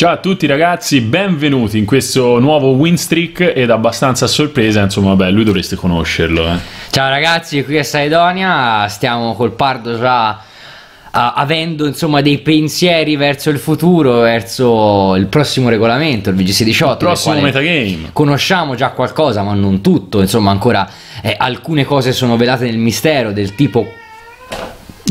Ciao a tutti ragazzi, benvenuti in questo nuovo win streak ed abbastanza a sorpresa, insomma vabbè, lui dovreste conoscerlo. Ciao ragazzi, qui è Saidonia, stiamo col Pardo già avendo insomma dei pensieri verso il futuro, verso il prossimo regolamento, il VGC 18. Il prossimo metagame. Conosciamo già qualcosa, ma non tutto, insomma ancora alcune cose sono velate nel mistero del tipo...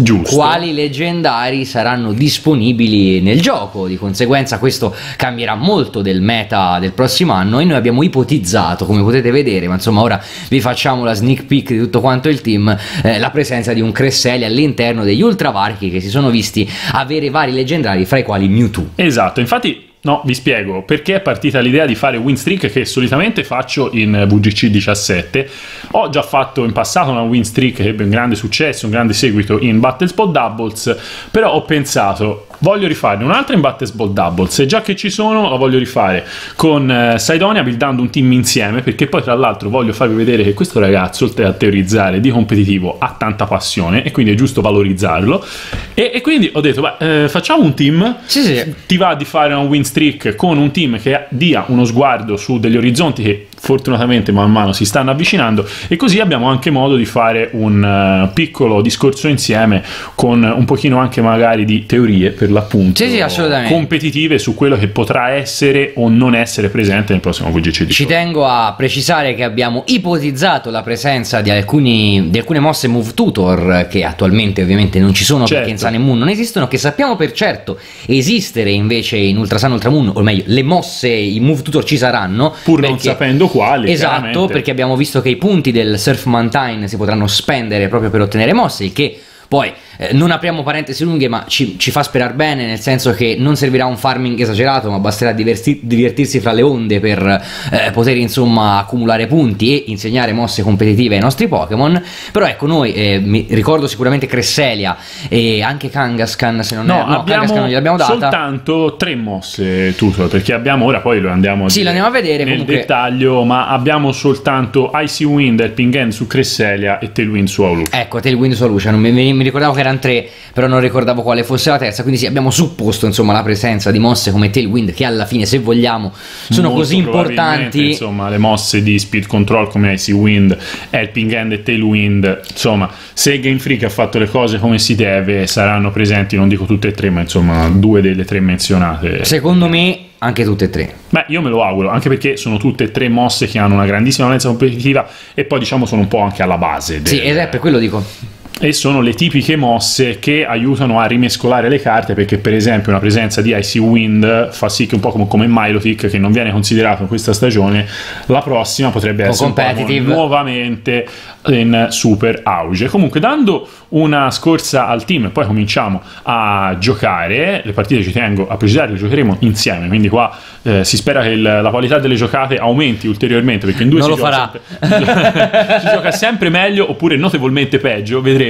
Giusto. Quali leggendari saranno disponibili nel gioco. Di conseguenza questo cambierà molto del meta del prossimo anno e noi abbiamo ipotizzato, come potete vedere, ma insomma ora vi facciamo la sneak peek di tutto quanto il team, la presenza di un Cresselia all'interno degli ultravarchi che si sono visti avere vari leggendari, fra i quali Mewtwo. Esatto, infatti... No, vi spiego perché è partita l'idea di fare win streak che solitamente faccio in VGC 17. Ho già fatto in passato una win streak che ebbe un grande successo, un grande seguito in Battle Spot Doubles, però ho pensato voglio rifarne un'altra in Battle Spot Doubles e già che ci sono la voglio rifare con Saidonia buildando un team insieme, perché poi tra l'altro voglio farvi vedere che questo ragazzo, oltre a teorizzare di competitivo, ha tanta passione e quindi è giusto valorizzarlo e quindi ho detto beh, facciamo un team. Sì, sì. Ti va di fare una win streak con un team che dia uno sguardo su degli orizzonti che fortunatamente man mano si stanno avvicinando e così abbiamo anche modo di fare un piccolo discorso insieme con un pochino anche magari di teorie per l'appunto. Sì, sì, assolutamente. Competitive su quello che potrà essere o non essere presente nel prossimo VGC 18. Ci tengo a precisare che abbiamo ipotizzato la presenza di alcune mosse Move Tutor che attualmente ovviamente non ci sono, certo, perché in Sun e Moon non esistono, che sappiamo per certo esistere invece in Ultra Sun, Ultra Moon, o meglio le mosse, i Move Tutor ci saranno pur non sapendo quali. Esatto, perché abbiamo visto che i punti del Surf Mountain si potranno spendere proprio per ottenere mosse, il che poi non apriamo parentesi lunghe, ma ci fa sperare bene, nel senso che non servirà un farming esagerato, ma basterà divertirsi fra le onde per poter insomma accumulare punti e insegnare mosse competitive ai nostri Pokémon. Però ecco, noi mi ricordo sicuramente Cresselia e anche Kangaskhan, se non Kangaskhan non gliel'abbiamo data, soltanto 3 mosse tutor, perché abbiamo ora, poi lo andiamo a, sì, lo andiamo a vedere nel comunque... dettaglio, ma abbiamo soltanto Icy Wind, Helping Hand su Cresselia e Tailwind su Aulucia. Ecco, Tailwind su Aulucia, non mi ricordavo che era 3, però non ricordavo quale fosse la terza, quindi sì, abbiamo supposto insomma la presenza di mosse come Tailwind, che alla fine, se vogliamo, sono molto così importanti, insomma le mosse di speed control come Icy Wind, Helping Hand e Tailwind. Insomma, se Game Freak ha fatto le cose come si deve, saranno presenti, non dico tutte e 3, ma insomma 2 delle 3 menzionate, secondo me anche tutte e 3. Beh, io me lo auguro, anche perché sono tutte e 3 mosse che hanno una grandissima valenza competitiva e poi diciamo sono un po' anche alla base del... Sì, ed è per quello dico. E sono le tipiche mosse che aiutano a rimescolare le carte, perché per esempio una presenza di Icy Wind fa sì che un po' come Milotic, che non viene considerato in questa stagione, la prossima potrebbe essere un po' nuovamente in super auge. Comunque, dando una scorsa al team e poi cominciamo a giocare le partite, ci tengo a precisare, le giocheremo insieme, quindi qua si spera che la qualità delle giocate aumenti ulteriormente, perché in due non si gioca sempre, si gioca sempre meglio oppure notevolmente peggio, vedremo.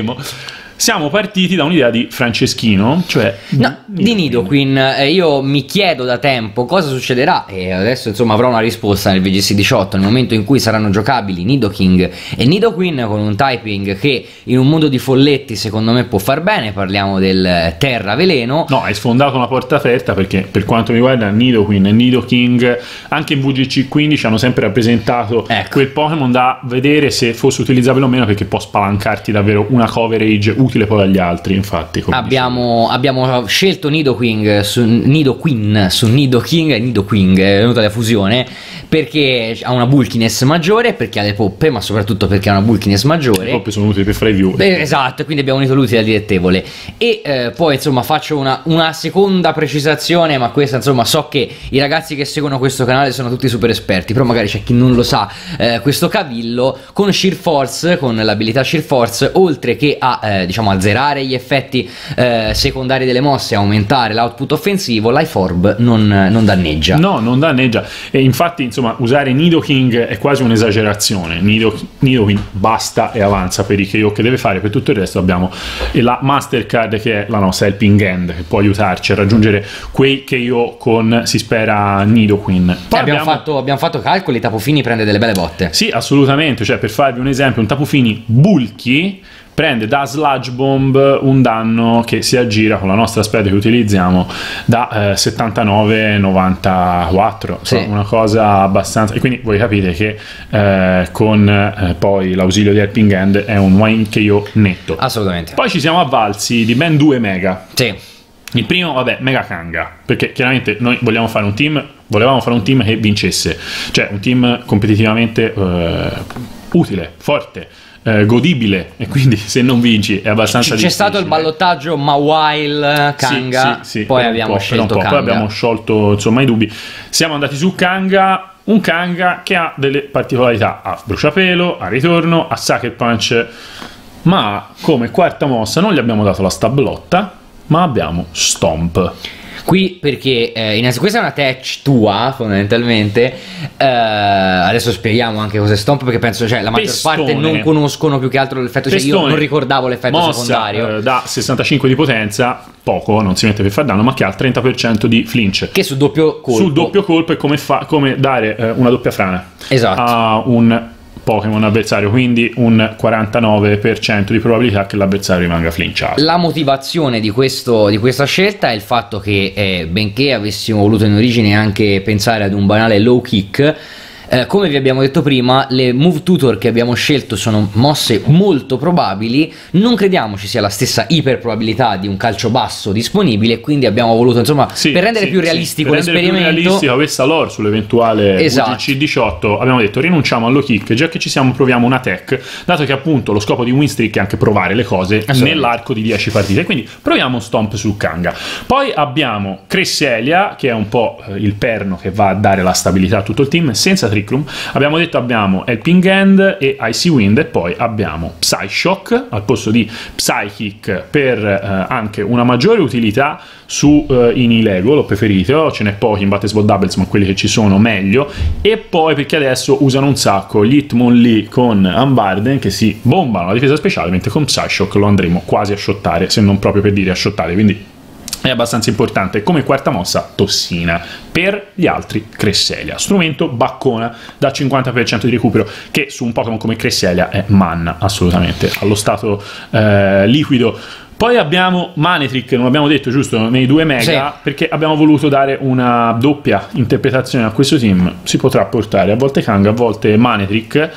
Siamo partiti da un'idea di Franceschino, cioè di Nidoqueen. Io mi chiedo da tempo cosa succederà e adesso insomma avrò una risposta nel VGC 18, nel momento in cui saranno giocabili Nidoking e Nidoqueen, con un typing che in un mondo di folletti secondo me può far bene. Parliamo del Terra Veleno. No, hai sfondato una porta aperta, perché per quanto mi riguarda Nidoqueen e Nidoking anche in VGC 15 hanno sempre rappresentato, ecco, quel Pokémon da vedere se fosse utilizzabile o meno, perché può spalancarti davvero una coverage utile poi agli altri. Infatti abbiamo scelto Nidoking su Nidoqueen, su Nidoking e Nidoking è venuta la fusione perché ha una bulkiness maggiore, perché ha le poppe, ma soprattutto perché ha una bulkiness maggiore. Le poppe sono utili per fare i view. Esatto, quindi abbiamo unito l'utile al dilettevole. E poi insomma faccio una seconda precisazione, ma questa insomma so che i ragazzi che seguono questo canale sono tutti super esperti, però magari c'è chi non lo sa, questo cavillo con Sheer Force, con l'abilità Sheer Force, oltre che a diciamo azzerare gli effetti secondari delle mosse, aumentare l'output offensivo, l'Ife Orb non danneggia. No, non danneggia. E infatti insomma usare Nidoking è quasi un'esagerazione. Nidoking basta e avanza per i KO che deve fare. Per tutto il resto abbiamo la Mastercard, che è la nostra Helping Hand, che può aiutarci a raggiungere quei KO con, si spera, Nidoking. Abbiamo fatto calcoli, Tapu Fini prende delle belle botte. Sì, assolutamente. Cioè, per farvi un esempio, un Tapu Fini bulky prende da Sludge Bomb un danno che si aggira con la nostra specie che utilizziamo da 79-94, sì, una cosa abbastanza, e quindi voi capite che con poi l'ausilio di Helping Hand è un win KO netto, assolutamente. Poi ci siamo avvalsi di ben 2 mega, sì. Il primo, vabbè, mega Kanga, perché chiaramente noi vogliamo fare un team, volevamo fare un team che vincesse, cioè un team competitivamente utile, forte, godibile, e quindi se non vinci è abbastanza difficile. C'è stato il ballottaggio Mawile Kanga, sì, sì, sì, poi abbiamo scelto Kanga, poi abbiamo sciolto insomma i dubbi, siamo andati su Kanga, un Kanga che ha delle particolarità, ha bruciapelo, ha ritorno, ha Sucker Punch, ma come quarta mossa non gli abbiamo dato la stablotta, ma abbiamo Stomp. Qui perché questa è una tech tua fondamentalmente, adesso spieghiamo anche cos'è Stomp, perché penso, cioè, la maggior parte non conoscono più che altro l'effetto, cioè io non ricordavo l'effetto secondario. Da 65 di potenza, poco, non si mette per far danno, ma che ha il 30% di flinch. Che sul doppio colpo. Sul doppio colpo è come, come dare una doppia frana, esatto, a un Pokémon avversario, quindi un 49% di probabilità che l'avversario rimanga flinciato. La motivazione di questa scelta è il fatto che benché avessimo voluto in origine anche pensare ad un banale low kick, come vi abbiamo detto prima, le move tutor che abbiamo scelto sono mosse molto probabili, non crediamo ci sia la stessa iperprobabilità di un calcio basso disponibile, quindi abbiamo voluto, insomma, sì, per rendere più realistico l'esperimento, per rendere più realistico questa lore sull'eventuale VGC 18, abbiamo detto rinunciamo allo kick, già che ci siamo proviamo una tech, dato che appunto lo scopo di Winstreak è anche provare le cose nell'arco di 10 partite, quindi proviamo Stomp su Kanga. Poi abbiamo Cresselia, che è un po' il perno che va a dare la stabilità a tutto il team, senza Trick Room. Abbiamo detto abbiamo Helping Hand e Icy Wind, e poi abbiamo Psy Shock al posto di Psychic per anche una maggiore utilità su Inilego, lo preferite, ce n'è pochi in Battles Ball Doubles, ma quelli che ci sono meglio, e poi perché adesso usano un sacco gli Hitmonlee con Ambarden che si bombano la difesa speciale, mentre con Psy Shock lo andremo quasi a shottare, se non proprio per dire a shottare, quindi è abbastanza importante. Come quarta mossa Tossina per gli altri Cresselia, strumento baccona da 50% di recupero, che su un Pokémon come Cresselia è manna assolutamente allo stato liquido. Poi abbiamo Manectric, non abbiamo detto, giusto, nei 2 mega, sì, perché abbiamo voluto dare una doppia interpretazione a questo team, si potrà portare a volte Kanga, a volte Manectric.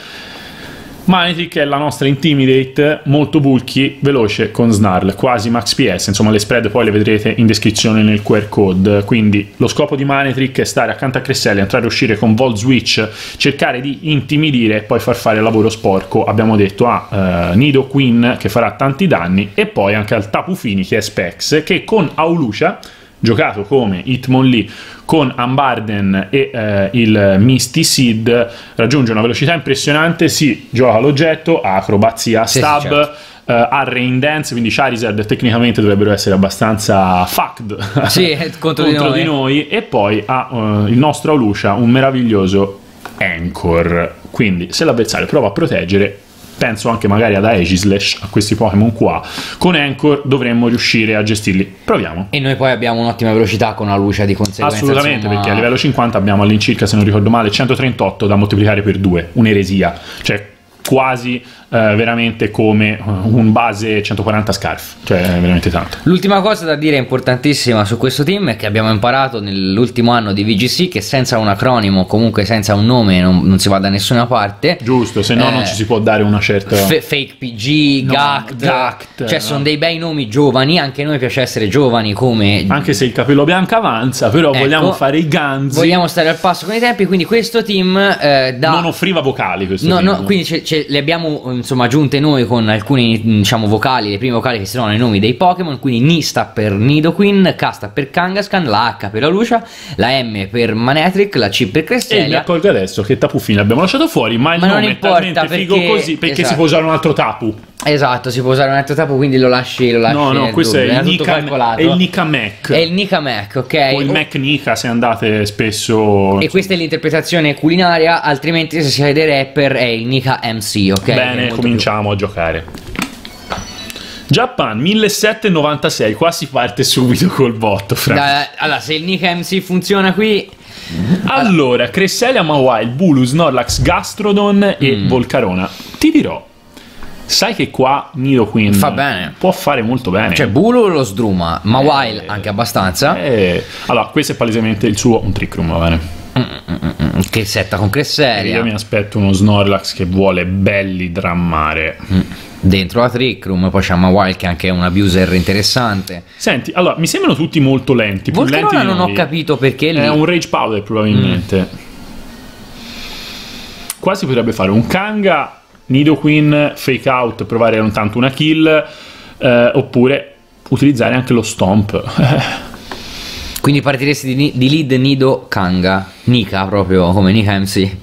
Manectric è la nostra Intimidate, molto bulky, veloce, con Snarl, quasi max PS, insomma le spread poi le vedrete in descrizione nel QR code, quindi lo scopo di Manectric è stare accanto a Cresselia, entrare e uscire con Volt Switch, cercare di intimidire e poi far fare il lavoro sporco, abbiamo detto a Nidoqueen che farà tanti danni, e poi anche al Tapu Fini che è Specs, che con Aulucia, giocato come Hitmonlee con Ambarden e il Misty Seed, raggiunge una velocità impressionante, si gioca l'oggetto, ha Acrobazia, Stab, sì, certo, ha Rain Dance, quindi Charizard tecnicamente dovrebbero essere abbastanza fucked, sì, contro di noi, e poi ha il nostro Aulucia un meraviglioso Anchor, quindi se l'avversario prova a proteggere, penso anche magari ad Aegislash, a questi Pokémon qua, con Anchor dovremmo riuscire a gestirli. Proviamo. E noi poi abbiamo un'ottima velocità con Aulucia di conseguenza. Assolutamente, insomma, perché a livello 50 abbiamo all'incirca, se non ricordo male, 138 da moltiplicare per 2, un'eresia, cioè quasi veramente come un base 140 scarf, cioè veramente tanto. L'ultima cosa da dire importantissima su questo team è che abbiamo imparato nell'ultimo anno di VGC che senza un acronimo, comunque senza un nome, non si va da nessuna parte, giusto, se no non ci si può dare una certa Fake PG, no, GACT, cioè no, sono dei bei nomi giovani, anche noi piace essere giovani, come anche se il capello bianco avanza, però ecco, vogliamo fare i ganzi, vogliamo stare al passo con i tempi, quindi questo team non offriva vocali, questo team, no, quindi le abbiamo insomma aggiunte noi con alcune, diciamo, vocali, le prime vocali che si trovano nei nomi dei Pokémon, quindi Ni sta per Nidoqueen, K sta per Kangaskhan, la H per Aulucia, la M per Manectric, la C per Cresselia. E mi accorgo adesso che Tapu Fini l'abbiamo lasciato fuori, ma il nome è talmente figo così, perché esatto, si può usare un altro Tapu. Esatto, si può usare un altro Tapu, quindi lo lasci. No, no, questo è il Nika Mac. È il Nika Mac, ok. O il Mac Nika se andate spesso. E questa è l'interpretazione culinaria, altrimenti se siete rapper è il Nika MC, ok? Bene, cominciamo a giocare. Japan 1796, qua si parte subito col botto, fra. Allora, se il Nika MC funziona qui. Allora, Cresselia, Mawile, Bulu, Snorlax, Gastrodon e Volcarona. Ti dirò, Sai che qua Nidoqueen fa bene, può fare molto bene. Cioè Bulu lo sdruma, Mawile anche abbastanza. Allora questo è palesemente il suo un Trick Room, va bene. Che setta con Cresselia. Io mi aspetto uno Snorlax che vuole belli drammare dentro la Trick Room. Poi c'è Mawile che è anche un abuser interessante. Senti, allora mi sembrano tutti molto lenti, più lenti di non ho capito perché lì. È un Rage Powder probabilmente. Qua si potrebbe fare un Kanga Nidoqueen, Fake Out, provare tanto una kill, oppure utilizzare anche lo Stomp. Quindi partiresti di lead Nido Kanga, Nika proprio come Nika MC.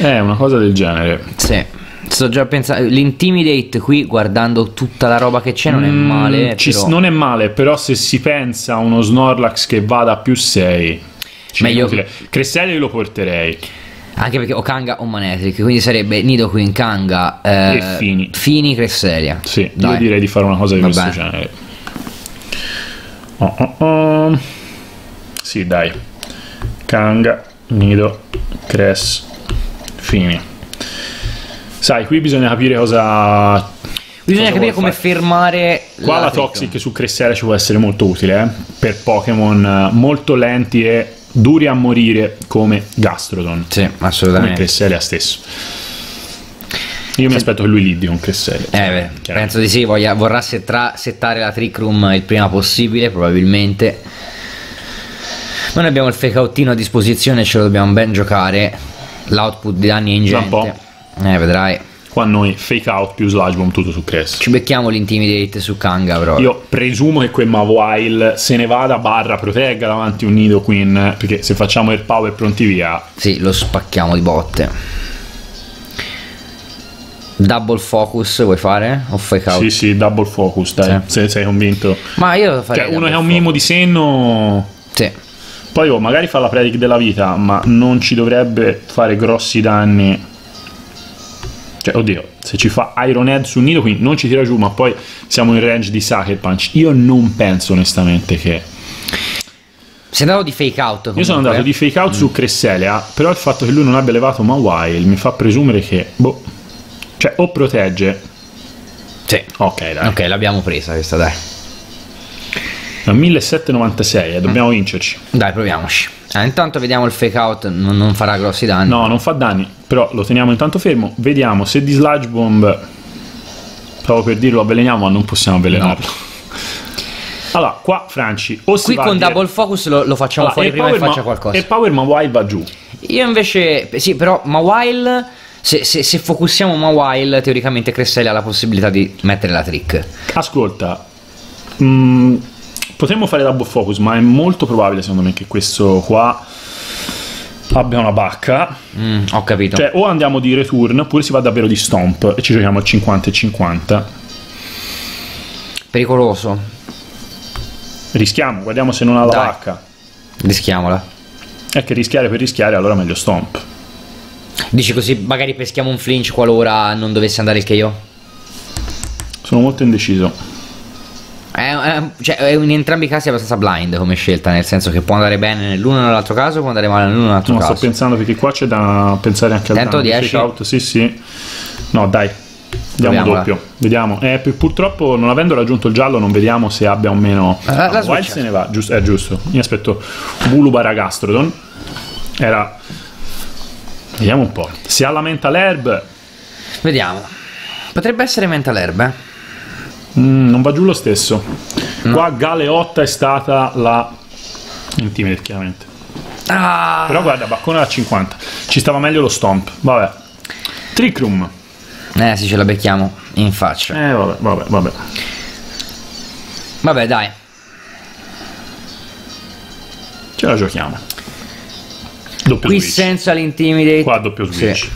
Una cosa del genere. Sì, sto già pensando. L'Intimidate qui, guardando tutta la roba che c'è, non è male. Però... non è male, però se si pensa a uno Snorlax che vada a più 6, meglio. Cresselia lo porterei. Anche perché o Kanga o Manectric, quindi sarebbe Nidoqueen, Kanga e Fini. Fini, Cresselia. Sì, dai. Io direi di fare una cosa di questo genere. Sì, dai, Kanga, Nido, Cress, Fini. Sai, qui bisogna capire cosa... bisogna capire come fermare... Qua la Toxic su Cresselia ci può essere molto utile, per Pokémon molto lenti e duri a morire come Gastrodon. Sì, assolutamente. Come Cresselia stesso. Io mi aspetto che lui lidi con Cresselia. Beh, penso di sì, vorrà settare la Trick Room il prima possibile, probabilmente. Noi abbiamo il fake outino a disposizione, ce lo dobbiamo ben giocare. L'output di danni è ingente. Vedrai. Qua noi fake out più sludge bomb tutto su Cress. Ci becchiamo l'Intimidate su Kanga, però. Io presumo che quel Mawile se ne vada barra protegga davanti un Nidoqueen, perché se facciamo Air Power pronti via. Sì, lo spacchiamo di botte. Double focus vuoi fare? O fake out? Sì, sì, double focus, dai. Sì. Se sei convinto. Ma io lo farei. Cioè, uno che ha un minimo di senno. Sì. Poi magari fa la predic della vita, ma non ci dovrebbe fare grossi danni. Cioè, oddio, se ci fa Iron Head su Nido, quindi non ci tira giù, ma poi siamo in range di Sucker Punch. Io non penso onestamente che... Sei andato di fake out comunque. Io sono andato di fake out su Cresselia, però il fatto che lui non abbia levato Mawile mi fa presumere che... boh. Cioè, o protegge... Sì. Ok, dai. Ok, l'abbiamo presa questa, dai. 1796, dobbiamo vincerci. Dai, proviamoci. Intanto vediamo il fake out, non farà grossi danni. No, non fa danni, però lo teniamo intanto fermo. Vediamo se di sludge bomb, proprio per dirlo, avveleniamo, ma non possiamo avvelenarlo. Allora, qua Franci, o qui con double focus lo facciamo fuori prima che faccia qualcosa. E Power Mawile va giù. Io invece, sì, però Mawile, se focussiamo Mawile, teoricamente Cresselia ha la possibilità di mettere la trick. Ascolta, potremmo fare double focus, ma è molto probabile secondo me che questo qua abbia una bacca. Ho capito. Cioè o andiamo di return oppure si va davvero di stomp e ci giochiamo al 50-50. Pericoloso. Rischiamo, guardiamo se non ha la bacca. Rischiamola. È che rischiare per rischiare, allora meglio stomp. Dici così magari peschiamo un flinch qualora non dovesse andare il KO? Sono molto indeciso. Cioè, in entrambi i casi è abbastanza blind come scelta, nel senso che può andare bene nell'uno e nell'altro caso, può andare male nell'uno e nell'altro caso. Sto pensando perché qua c'è da pensare anche al danno. 10 out, sì sì. No dai, diamo doppio. Vediamo. Purtroppo non avendo raggiunto il giallo non vediamo se abbia o meno. La Wild se ne va, giusto, è giusto. Mi aspetto Bulu barra Gastrodon. Era... vediamo un po'. Se ha la mental herb. Vediamo. Potrebbe essere mental herb, eh. Non va giù lo stesso. Qua Galeotta è stata la Intimidate chiaramente. Però guarda, baccone da 50. Ci stava meglio lo stomp. Vabbè. Trick Room. Sì, ce la becchiamo in faccia. Vabbè dai, ce la giochiamo. Doppio qui switch. Senza l'Intimidate. Qua doppio switch, sì.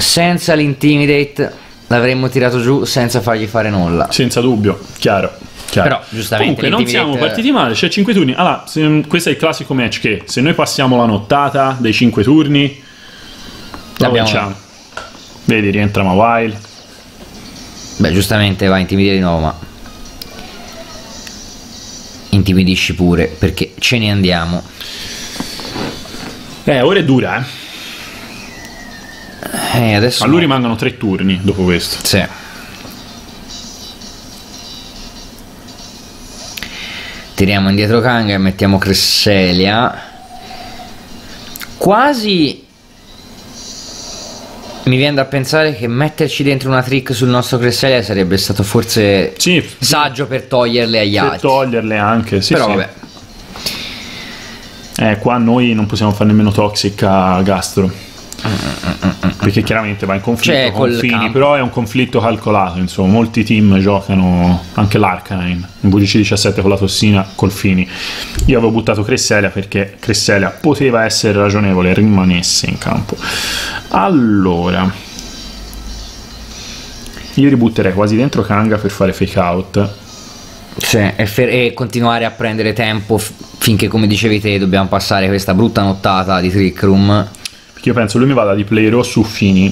Senza l'Intimidate l'avremmo tirato giù senza fargli fare nulla. Senza dubbio, chiaro, chiaro. Però giustamente comunque non siamo partiti male, c'è 5 turni. Allora, questo è il classico match che se noi passiamo la nottata dei 5 turni la vinciamo. Vedi, rientra Mawile. Beh, giustamente va a intimidire di nuovo, ma intimidisci pure, perché ce ne andiamo. Ora è dura, eh. Adesso... a lui rimangono 3 turni dopo questo. Sì. Tiriamo indietro Kanga e mettiamo Cresselia. Quasi mi viene da pensare che metterci dentro una trick sul nostro Cresselia sarebbe stato forse sì, saggio per toglierle agli altri. Per toglierle anche, sì. Però sì, vabbè. Qua noi non possiamo fare nemmeno Toxic a Gastro, perché chiaramente va in conflitto con Fini, però è un conflitto calcolato, insomma, molti team giocano anche l'Arcanine in VGC 17 con la Tossina, col Fini. Io avevo buttato Cresselia perché Cresselia poteva essere ragionevole rimanesse in campo. Allora io ributterei quasi dentro Kanga per fare Fake Out. Sì, e continuare a prendere tempo finché, come dicevi te, dobbiamo passare questa brutta nottata di Trick Room. Perché io penso lui mi vada di Playro su Fini.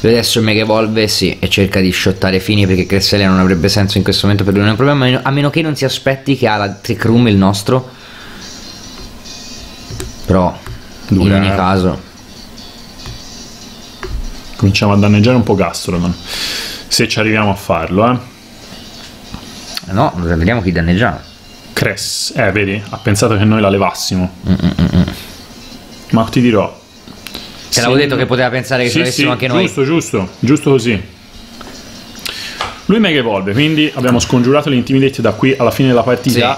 Lui adesso mega evolve, sì, e cerca di shottare Fini, perché Cresselia non avrebbe senso in questo momento, per lui non è un problema, a meno che non si aspetti che ha la Trick Room il nostro. Però dura. In ogni caso cominciamo a danneggiare un po' Gastrodon, se ci arriviamo a farlo, eh. No, vediamo chi danneggiamo. Cress, vedi, ha pensato che noi la levassimo. Ma ti dirò, te l'avevo detto che poteva pensare che ci avessimo anche noi. Giusto, giusto, giusto così. Lui mega evolve, quindi abbiamo scongiurato l'Intimidate da qui alla fine della partita.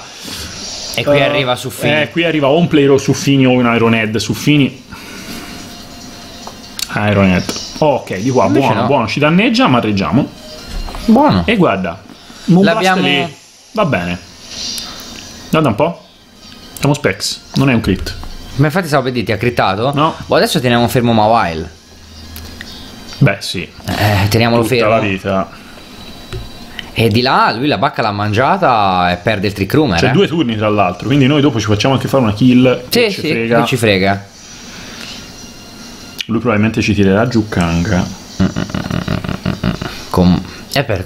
Sì. E qui arriva su Fini. Qui arriva o un Playro su Fini o un Iron Head su Fini. Iron Head. Ok, di qua, invece buono, no, buono, ci danneggia, ma reggiamo. Buono. E guarda, Moonblast lì, va bene. Guarda un po', siamo Specs, non è un crit. Ma infatti stavo per dirti, ha crittato? No. Boh, adesso teniamo fermo Mawile. Beh sì, teniamolo tutta fermo la vita. E di là lui la bacca l'ha mangiata e perde il Trick Room. C'è due turni tra l'altro, quindi noi dopo ci facciamo anche fare una kill. Sì, sì, frega. Non ci frega. Lui probabilmente ci tirerà giù Kanga. Con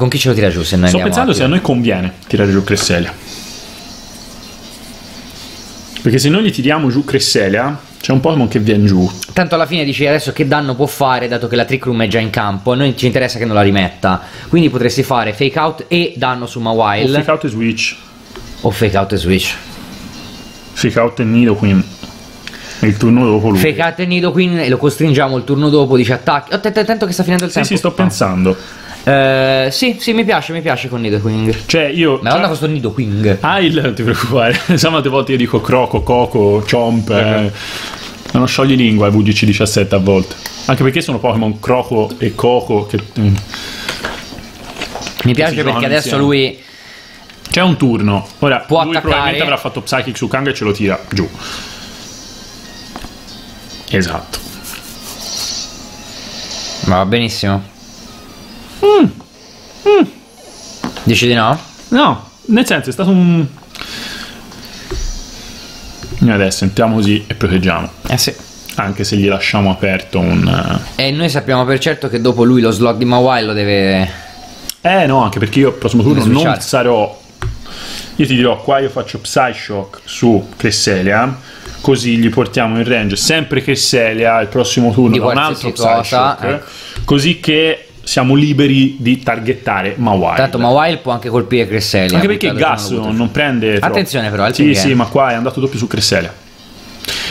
chi ce lo tira giù? Se noi sto pensando se a noi conviene tirare giù Cresselia, perché se noi gli tiriamo giù Cresselia c'è un Pokémon che viene giù. Tanto alla fine dici adesso che danno può fare, dato che la Trick Room è già in campo, a noi ci interessa che non la rimetta. Quindi potresti fare Fake Out e danno su Mawile, o Fake Out e Switch, o Fake Out e Switch, Fake Out e Nidoqueen. Il turno dopo lui Fake Out e Nidoqueen, e lo costringiamo il turno dopo, dice attacchi. Attento che sta finendo il tempo. Sì, sto pensando. Sì, mi piace con Nidoking. Cioè io, ma guarda questo Nidoking. Non ti preoccupare. Insomma, a volte io dico Croco, Coco, Chomp. Non sciogli lingua il VGC 17 a volte. Anche perché sono Pokémon Croco e Coco che, mi piace perché adesso insieme. Lui c'è un turno. Ora può lui attaccare. Probabilmente avrà fatto Psychic su Kanga e ce lo tira giù. Esatto. Ma va benissimo. Dici di no? No, nel senso è stato un... Noi adesso entriamo così e proteggiamo. Sì. Anche se gli lasciamo aperto un... E noi sappiamo per certo che dopo lui lo slot di Mawile lo deve... no, anche perché io il prossimo turno non sarò... Io ti dirò, qua io faccio Psy Shock su Cresselia, così gli portiamo in range sempre Cresselia, il prossimo turno da un altro Psy Shock, così che... Siamo liberi di targettare Mawile. Tanto Mawile può anche colpire Cresselia. Anche perché Gas non prende troppo. Attenzione però. Sì, ma qua è andato doppio su Cresselia.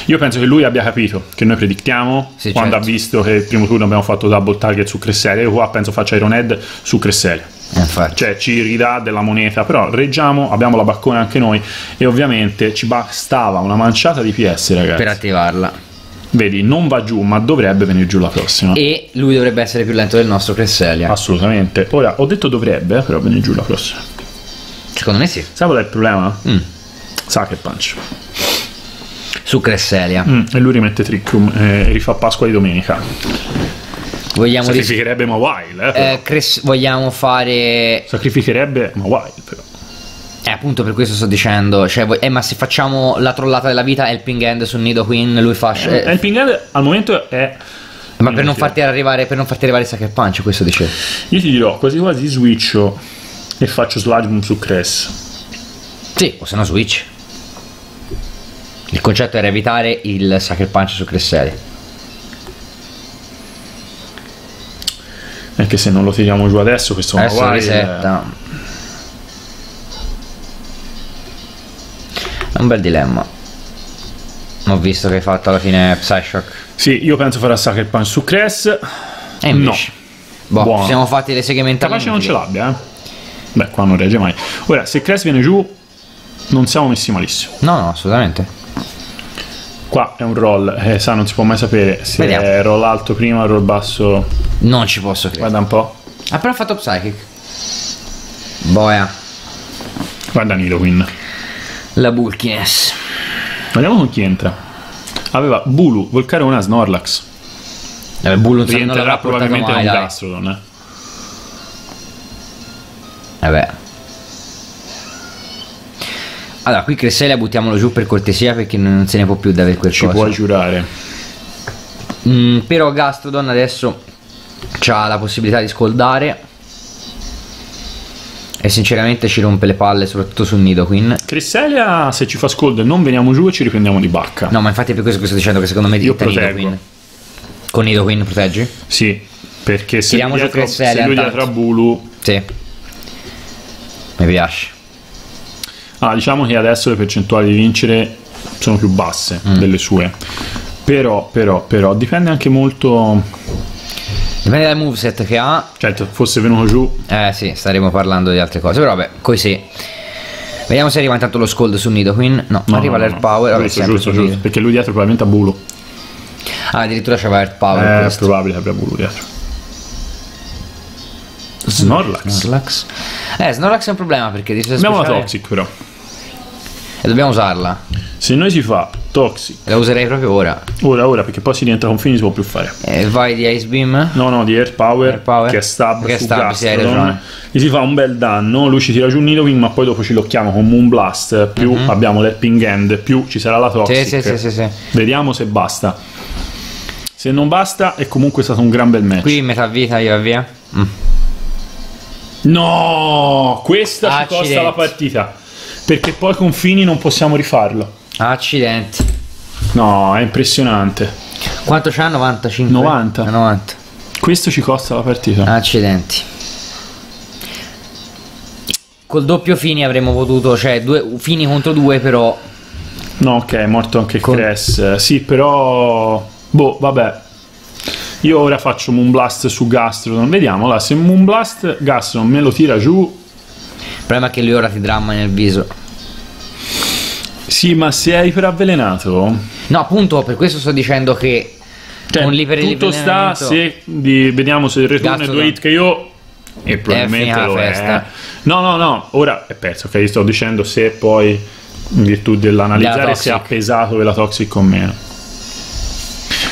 Io penso che lui abbia capito che noi predictiamo, sì, quando certo. Ha visto che il primo turno abbiamo fatto double target su Cresselia. Io qua penso faccia Iron Head su Cresselia. Cioè ci ridà della moneta. Però reggiamo, abbiamo la baccona anche noi. E ovviamente ci bastava una manciata di PS, ragazzi, per attivarla. Vedi, non va giù, ma dovrebbe venire giù la prossima. E lui dovrebbe essere più lento del nostro Cresselia. Assolutamente. Ora, ho detto dovrebbe, però venire giù la prossima. Secondo me sì. Sai qual è il problema? Sucker Punch su Cresselia. E lui rimette Trick Room e rifà Pasqua di domenica. Sacrificherebbe Mawile, vogliamo fare... Sacrificherebbe Mawile, però. Appunto per questo sto dicendo, cioè, ma se facciamo la trollata della vita, Helping Hand su Nidoqueen, lui fa... Helping Hand al momento è... Ma per non farti arrivare, Sucker Punch, questo dicevo. Io ti dirò, quasi quasi switcho e faccio Sludge Bomb su Cress. Sì, o se no switch. Il concetto era evitare il Sucker Punch su Cresselia. Anche se non lo tiriamo giù adesso, questo Mawile... È un bel dilemma. Ho visto che hai fatto alla fine Psy Shock. Sì, io penso farà Sucker Punch su Cress. E invece no. Boh, ci siamo fatti le segmentali. Capace non ce l'abbia, eh. Beh, qua non regge mai. Ora, se Cress viene giù, non siamo messi malissimo. No, no, assolutamente. Qua è un roll, sa, non si può mai sapere se vediamo. È roll alto prima o roll basso. Non ci posso credere. Guarda un po'. Ha però fatto Psychic. Boia. Guarda Nidoqueen. La bulkiness. Vediamo con chi entra. Aveva Bulu, Volcare una Snorlax. Bulu rientrerà probabilmente mai, un Gastrodon, eh. Vabbè. Allora, qui Cresselia buttiamolo giù per cortesia, perché non se ne può più da aver quel coso. Ci puoi giurare. Però Gastrodon adesso c'ha la possibilità di scoldare. E sinceramente ci rompe le palle, soprattutto sul Nidoqueen. Cresselia, se ci fa scold e non veniamo giù, e ci riprendiamo di bacca. No, ma infatti è per questo che sto dicendo che secondo me io Nidoqueen. Con Nidoqueen proteggi? Sì, perché se lui dietro a Bulu. Sì. Mi piace. Allora, diciamo che adesso le percentuali di vincere sono più basse delle sue. Però dipende anche molto. Dipende dal moveset che ha. Certo, fosse venuto giù. Sì, staremo parlando di altre cose. Però vabbè, così. Vediamo se arriva intanto lo scold su Nidoqueen. No, no, arriva l'Air Power. No, giusto. Perché lui dietro probabilmente ha Bulu. Ah, addirittura c'aveva Air Power. È probabile che abbia Bulu dietro. Snorlax. Snorlax è un problema perché abbiamo la Toxic però. E dobbiamo usarla. Se noi si fa Toxic, la userei proprio ora. Ora perché poi si diventa confini, si può più fare. Vai di Ice Beam. No, di Air Power. Che è stab su Gastrodon. Gli si fa un bel danno. Lui ci tira giù un Nidoking, ma poi dopo ci locchiamo con Moonblast. Più abbiamo l'Helping Hand, più ci sarà la Toxic. Sì. Vediamo se basta. Se non basta, è comunque stato un gran bel match. Qui metà vita io via. No, questa ci costa la partita, perché poi con Fini non possiamo rifarlo. Accidenti. No, è impressionante. Quanto c'ha? 95? 90. Questo ci costa la partita. Accidenti. Col doppio Fini avremmo potuto, cioè due Fini contro due, però. No, ok, è morto anche Cress. Sì, però. Boh, vabbè. Io ora faccio Moonblast su Gastrodon. Vediamo, là, se Moonblast Gastrodon me lo tira giù. Il problema è che lui ora ti dramma nel viso. Sì, ma se è iperavvelenato. No, appunto, per questo sto dicendo che cioè, tutto sta se vediamo se il return è 2 hit che io. E probabilmente lo è. No, ora è perso, ok? Sto dicendo se poi, in virtù dell'analizzare se ha pesato la Toxic o meno.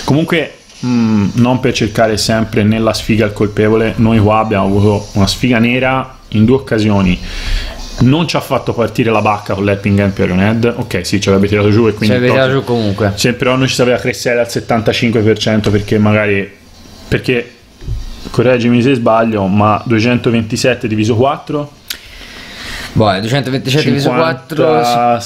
Comunque non per cercare sempre nella sfiga il colpevole, noi qua abbiamo avuto una sfiga nera in due occasioni. Non ci ha fatto partire la bacca con l'Helping Hand per Ioned. Ok, sì, ci avrebbe tirato giù e quindi ci avrebbe tirato giù comunque. Cioè, però non ci sapeva Cresselia al 75%, perché magari, perché correggimi se sbaglio, ma 227 diviso 4. Boh, 227 diviso 4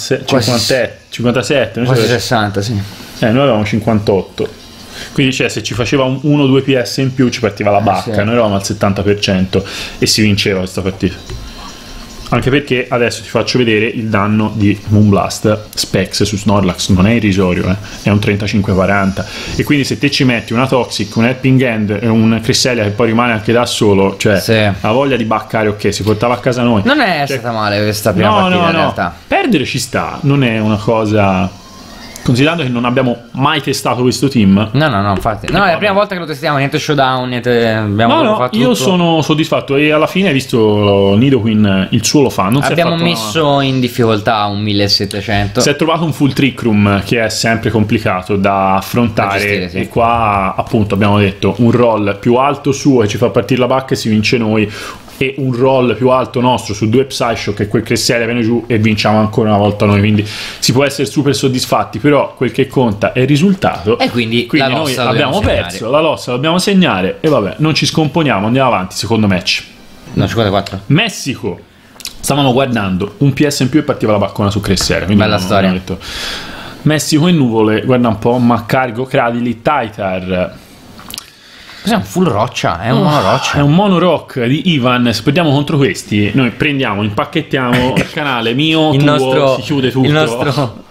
57, quasi 60, sì. Noi avevamo 58. Quindi cioè, se ci faceva 1-2 PS in più ci partiva la bacca, sì. Noi eravamo al 70% e si vinceva questa partita. Anche perché adesso ti faccio vedere il danno di Moonblast Specs su Snorlax, non è irrisorio, è un 35-40. E quindi se te ci metti una Toxic, un Helping Hand e un Cresselia che poi rimane anche da solo, cioè ha voglia di baccare, ok, si portava a casa noi. Non è stata male questa prima partita in realtà. Perdere ci sta, non è una cosa. Considerando che non abbiamo mai testato questo team. No, infatti. No, è la prima volta che lo testiamo, niente showdown, niente. Abbiamo fatto io tutto. Sono soddisfatto. E alla fine hai visto Nidoqueen, il suo lo fa. Non abbiamo messo in difficoltà un 1700. Si è trovato un full Trick Room che è sempre complicato da affrontare. Gestire, sì. E qua appunto abbiamo detto un roll più alto suo che ci fa partire la bacca e si vince noi. E un roll più alto nostro su due Psy Shock e quel Cresselia viene giù e vinciamo ancora una volta noi, quindi si può essere super soddisfatti, però quel che conta è il risultato e quindi noi abbiamo perso, la lossa dobbiamo segnare e vabbè, non ci scomponiamo, andiamo avanti. Secondo match, no, 54. Messico, stavamo guardando un PS in più e partiva la baccona su Cresselia, quindi bella storia. Detto, Messico in nuvole, guarda un po', ma cargo Cradili Taitar. Cos'è un full roccia? È un mono roccia. È un mono rock di Ivan. Se perdiamo contro questi, noi prendiamo, impacchettiamo il canale mio, il tuo, nostro, si chiude tutto. Il nostro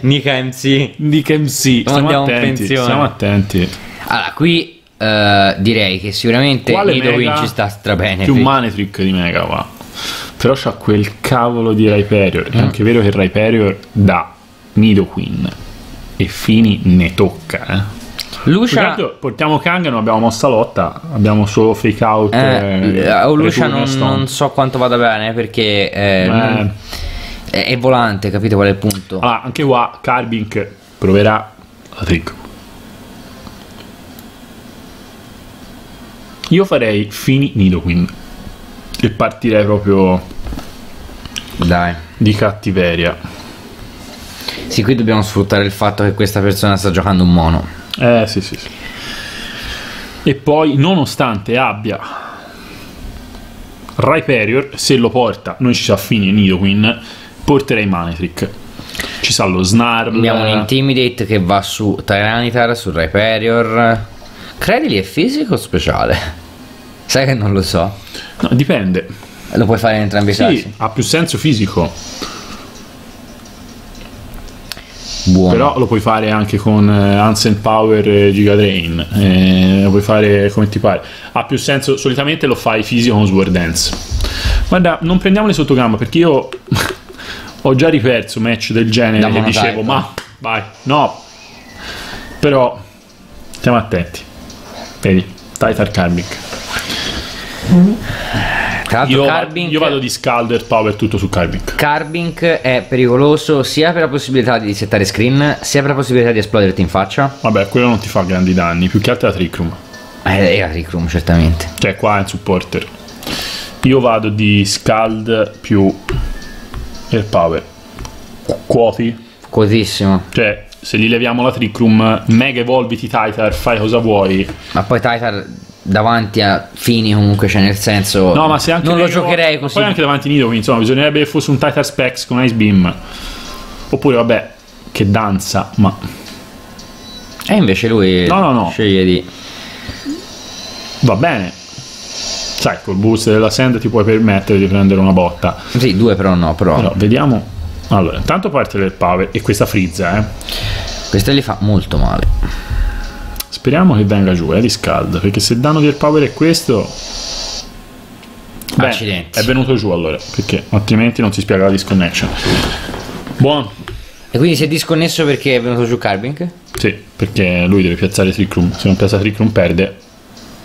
Nika MC. Nika MC. Stiamo attenti, stiamo attenti. Allora, qui direi che sicuramente Nidoking ci sta strabene. Più Manectric di Mega va. Però c'ha quel cavolo di Rhyperior. È anche vero che il Rhyperior da Nidoqueen e Fini ne tocca, eh. Lucia, portiamo Kang, non abbiamo mossa lotta, abbiamo solo Fake Out. Lucia non so quanto vada bene perché è volante, capite qual è il punto? Allora, anche qua Carbink proverà la trick. Io farei Fini Nidoking e partirei proprio di cattiveria. Sì, qui dobbiamo sfruttare il fatto che questa persona sta giocando un mono. Sì, sì, sì. E poi, nonostante abbia Rhyperior, se lo porta, noi ci siamo fini Nidoking, porterei Manectric. Ci sa lo Snarl. Abbiamo un Intimidate che va su Tyranitar, su Rhyperior. Credili è fisico o speciale? Sai che non lo so. No, dipende. Lo puoi fare in entrambi i casi. Ha più senso fisico. Buono. Però lo puoi fare anche con Ancient Power Giga Drain, lo puoi fare come ti pare. Ha più senso, solitamente lo fai fisico con Sword Dance. Guarda, non prendiamole sotto gamba perché io ho già riperso match del genere che dicevo ma vai, no. Però stiamo attenti. Vedi, Titan Karmic. Io vado di Scalder Power tutto su Carbink. Carbink è pericoloso sia per la possibilità di settare screen, sia per la possibilità di esploderti in faccia. Vabbè, quello non ti fa grandi danni, più che altro la Trick Room. È la Trick Room, certamente. Cioè, qua è un supporter. Io vado di Scald più Air Power. Quoti. Quotissimo. Cioè, se gli leviamo la Trick Room, mega evolviti Tyranitar, fai cosa vuoi. Ma poi Tyranitar davanti a Fini comunque, c'è nel senso, no, ma se anche non lo giocherei così. Poi anche davanti a Nidoking, insomma, bisognerebbe che fosse un Titan Specs con Ice Beam. Oppure vabbè, che danza, ma e invece lui no. Sceglie di va bene. Sai, col boost della Sand ti puoi permettere di prendere una botta. Sì, due però no, però vediamo. Allora, intanto parte del Power e questa frizza, questa gli fa molto male. Speriamo che venga giù, di Scald, perché se il danno del Power è questo, accidenti. È venuto giù allora, perché altrimenti non si spiega la disconnection. Buono. E quindi si è disconnesso perché è venuto giù Carbink? Sì, perché lui deve piazzare Trick Room, se non piazza Trick Room perde.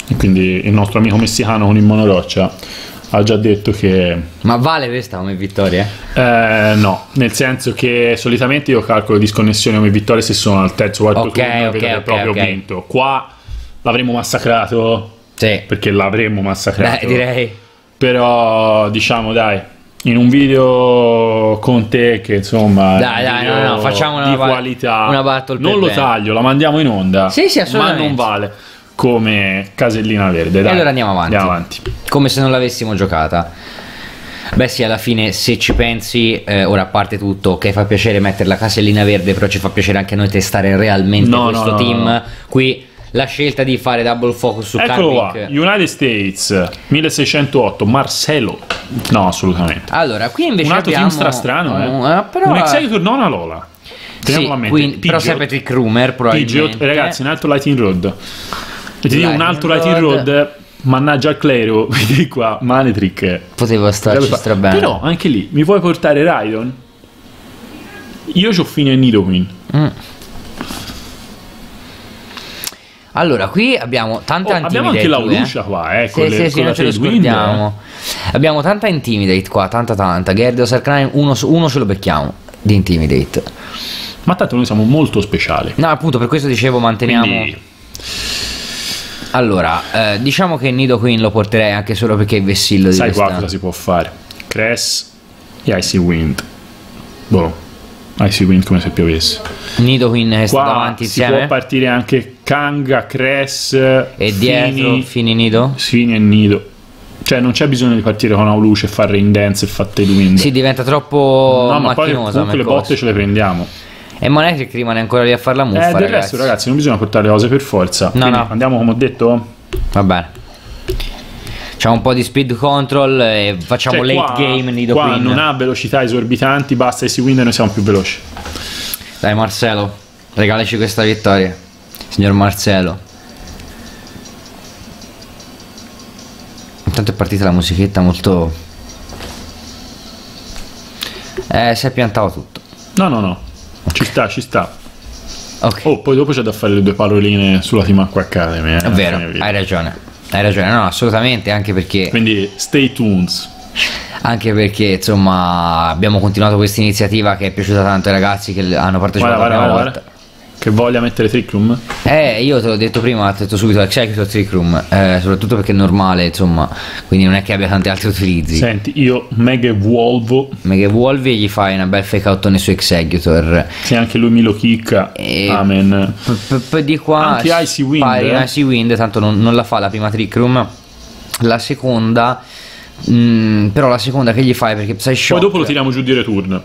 E quindi il nostro amico messicano con il monoroccia ha già detto che... Ma vale questa come vittoria? No, nel senso che solitamente io calcolo disconnessioni come vittorie se sono al terzo o quarto turno, okay. Vinto. Qua l'avremmo massacrato, sì. Perché l'avremmo massacrato. Beh, direi. Però diciamo dai, in un video con te che insomma dai, facciamo una di qualità, una battle non lo taglio, la mandiamo in onda. Sì, assolutamente. Ma non vale come casellina verde, dai. E allora andiamo avanti. Come se non l'avessimo giocata. Beh sì, alla fine se ci pensi, ora a parte tutto che fa piacere mettere la casellina verde, però ci fa piacere anche noi testare realmente questo team. Qui la scelta di fare double focus su Carbink. United States 1608 Marcelo. No, assolutamente. Allora qui invece un altro team strastrano, però... un Executor non a Lola. Sì, quindi, però sempre Trick Roomer probabilmente. Ragazzi, un altro Lightning Rod. E ti dico un altro Lightning Rod, mannaggia al clero, vedi qua, Manectric. Poteva starci strabene. Però anche lì, mi puoi portare Raidon? Io c'ho fine a Nidoking. Allora, qui abbiamo tanta Intimidate. Abbiamo anche la Lucia qua, con non ce lo scordiamo. Abbiamo tanta Intimidate qua, tanta. Gyarados Arcanine, uno ce lo becchiamo di Intimidate. Ma tanto noi siamo molto speciali. No, appunto, per questo dicevo manteniamo... Quindi... Allora, diciamo che Nidoking lo porterei anche solo perché vessillo di questa. Sai qua cosa si può fare? Cress e Icy Wind. Boh, Icy Wind come se piovesse. Nidoking è stato davanti insieme. Si può partire anche Kanga, Cress e Fini, dietro Fini e Nido. Cioè non c'è bisogno di partire con Auluce e fare Indance e fatte di Wind. Sì, diventa troppo macchinosa. No, ma poi comunque le botte ce le prendiamo. E Manectric rimane ancora lì a fare la muffa, del ragazzi. Resto ragazzi non bisogna portare le cose per forza. No, quindi no, andiamo come ho detto. Va bene. Facciamo un po' di speed control e facciamo cioè, late game Nidoqueen. Qua non ha velocità esorbitanti, basta Icy Wind e noi siamo più veloci. Dai Marcelo, regalaci questa vittoria, signor Marcelo. Intanto è partita la musichetta molto... si è piantato tutto. No, no, no. Okay. Ci sta, ci sta. Okay. Oh, poi dopo c'è da fare le due paroline sulla Team Acqua Academy. È vero, hai ragione. Hai ragione, no, assolutamente, anche perché... Quindi, stay tuned. Anche perché, insomma, abbiamo continuato questa iniziativa che è piaciuta tanto ai ragazzi che hanno partecipato la prima volta. Che voglia mettere Trick Room? Io te l'ho detto prima, ti ho detto subito, certo Trick Room, soprattutto perché è normale, insomma, quindi non è che abbia tanti altri utilizzi. Senti, io mega evolvo. Mega evolvi e gli fai una bel fake out su Executor. Se anche lui mi lo chicca, amen. Poi di qua anche Icy Wind, Icy Wind, tanto non la fa la prima Trick Room. La seconda, però la seconda che gli fai perché Psy Shock. Poi dopo lo tiriamo giù di return.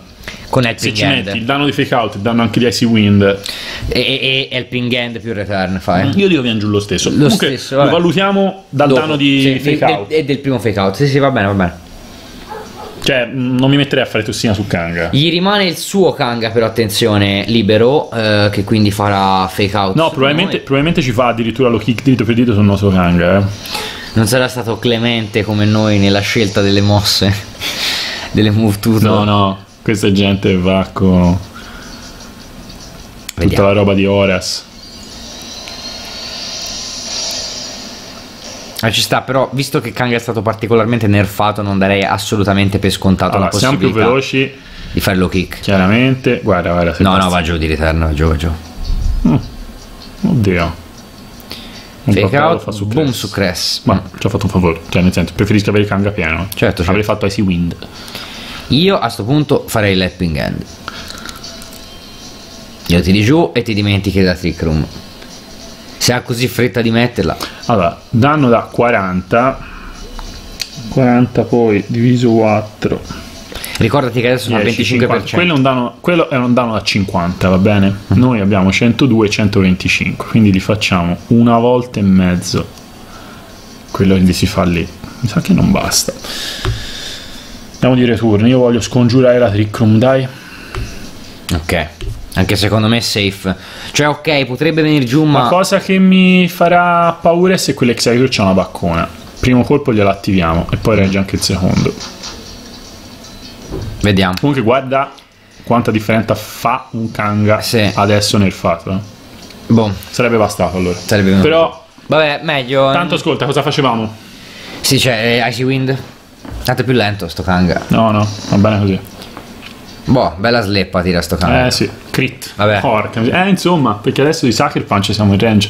Con Helping Hand. Se ci metti il danno di Fake Out, il danno anche di Icy Wind e Helping Hand più Return fai. Io dico viene giù lo stesso. Lo comunque stesso, lo valutiamo dal dopo, danno di Fake Out e del primo Fake Out. Sì sì, va bene, va bene. Cioè non mi metterei a fare Tossina su Kanga. Gli rimane il suo Kanga però attenzione libero, che quindi farà Fake Out. No probabilmente ci fa addirittura lo kick dito per dito sul nostro Kanga, Non sarà stato clemente come noi nella scelta delle mosse. Delle move to no no. Questa gente va con tutta la roba di Horas. Ci sta, però visto che Kanga è stato particolarmente nerfato non darei assolutamente per scontato la possibilità. Siamo più veloci di fare low kick. Chiaramente, guarda, guarda. No, no, va giù di ritorno, va giù, va giù. Oddio. Fake out, su boom su Cress. Ma ci ho fatto un favore, cioè nel senso, preferisco avere Kanga piano. Certo, avrei fatto Icy Wind. Io a sto punto farei il Helping Hand. Io tiri giù e ti dimentichi da Trick Room. Se ha così fretta di metterla. Allora, danno da 40 poi diviso 4. Ricordati che adesso sono 25%. Quello è un danno da 50, va bene? Noi abbiamo 102 e 125, quindi li facciamo una volta e mezzo. Quello che si fa lì. Mi sa che non basta. Andiamo di return, io voglio scongiurare la Trick Room, dai. Ok, anche secondo me è safe. Cioè ok, potrebbe venire giù ma... La cosa che mi farà paura è se quell'Executor c'ha una baccona. Primo colpo gliela attiviamo e poi regge anche il secondo. Vediamo. Comunque guarda quanta differenza fa un Kanga adesso nel fatto. Boh. Sarebbe bastato allora. Sarebbe venuto. Però... Vabbè, meglio... Tanto ascolta, cosa facevamo? Sì, cioè Icy Wind... Tanto più lento sto Kanga. No, no, va bene così. Boh, bella sleppa tira sto Kanga. Sì, crit. Vabbè. Porca. Insomma, perché adesso di Sucker Punch siamo in range.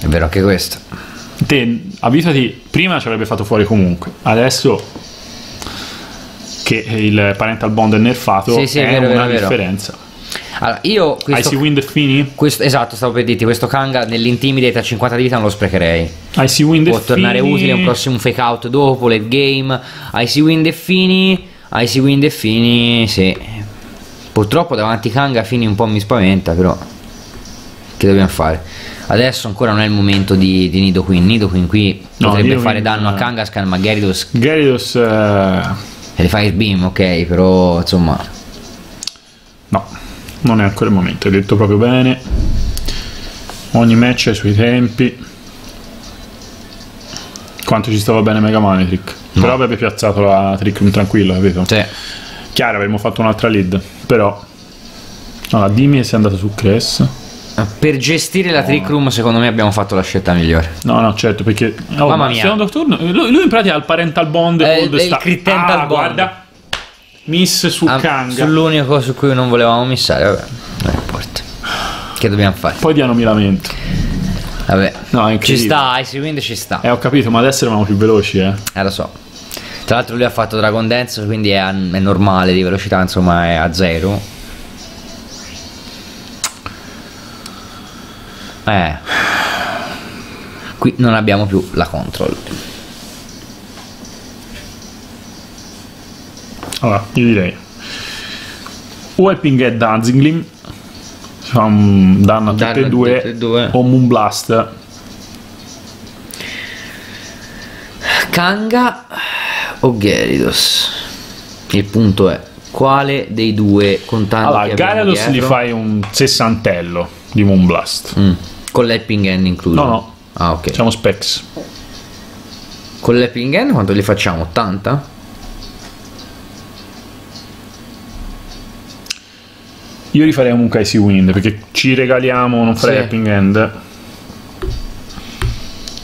È vero anche questo. Te, abituati, prima ci avrebbe fatto fuori comunque. Adesso che il parental bond è nerfato, sì, sì, è vero, una differenza. Allora, io Icy Wind Fini? Esatto, stavo per dirti, questo Kanga nell'intimidate a 50 di vita non lo sprecherei. Icy Wind può tornare utile un prossimo fake out dopo, late game. Icy Wind Fini. Icy Wind Fini, sì. Purtroppo davanti Kanga Fini un po' mi spaventa, però che dobbiamo fare? Adesso ancora non è il momento di Nidoqueen. Nidoqueen qui no, potrebbe fare danno a Kangaskhan, ma Gyarados. Gyarados le fai il beam, ok, però insomma. No. Non è ancora il momento, hai detto proprio bene. Ogni match ha i suoi tempi. Quanto ci stava bene Mega Manectric. No. Però avrebbe piazzato la Trick Room tranquilla, capito? Sì. Chiaro, avremmo fatto un'altra lead. Però. Allora, dimmi se è andata su Cress. Per gestire la Trick Room, secondo me abbiamo fatto la scelta migliore. No, no, certo, perché. Oh, mamma mia. Secondo turno, lui in pratica ha il parental bond. Il critantal bond. Guarda. Miss su Kanga. L'unico su cui non volevamo missare, vabbè. Non importa. Che dobbiamo fare? Poi Diano mi lamento. Vabbè. No, ci sta, Icy Wind ci sta. Ho capito, ma adesso eravamo più veloci, eh. Lo so. Tra l'altro lui ha fatto Dragon Dance, quindi è normale di velocità, insomma, è a zero. Qui non abbiamo più la control. Allora, io direi o Helping Hand Danziglim, fa un danno a tutte e due, o Moonblast. Kanga o Gyarados? Il punto è quale dei due, contando allora, Gyarados gli fai un sessantello di Moonblast con l'Helping Hand incluso? No, no. Ah, ok. Facciamo Specs. Con l'Helping Hand quanto gli facciamo? 80? Io rifarei comunque Icy Wind, perché ci regaliamo, non farei Helping Hand,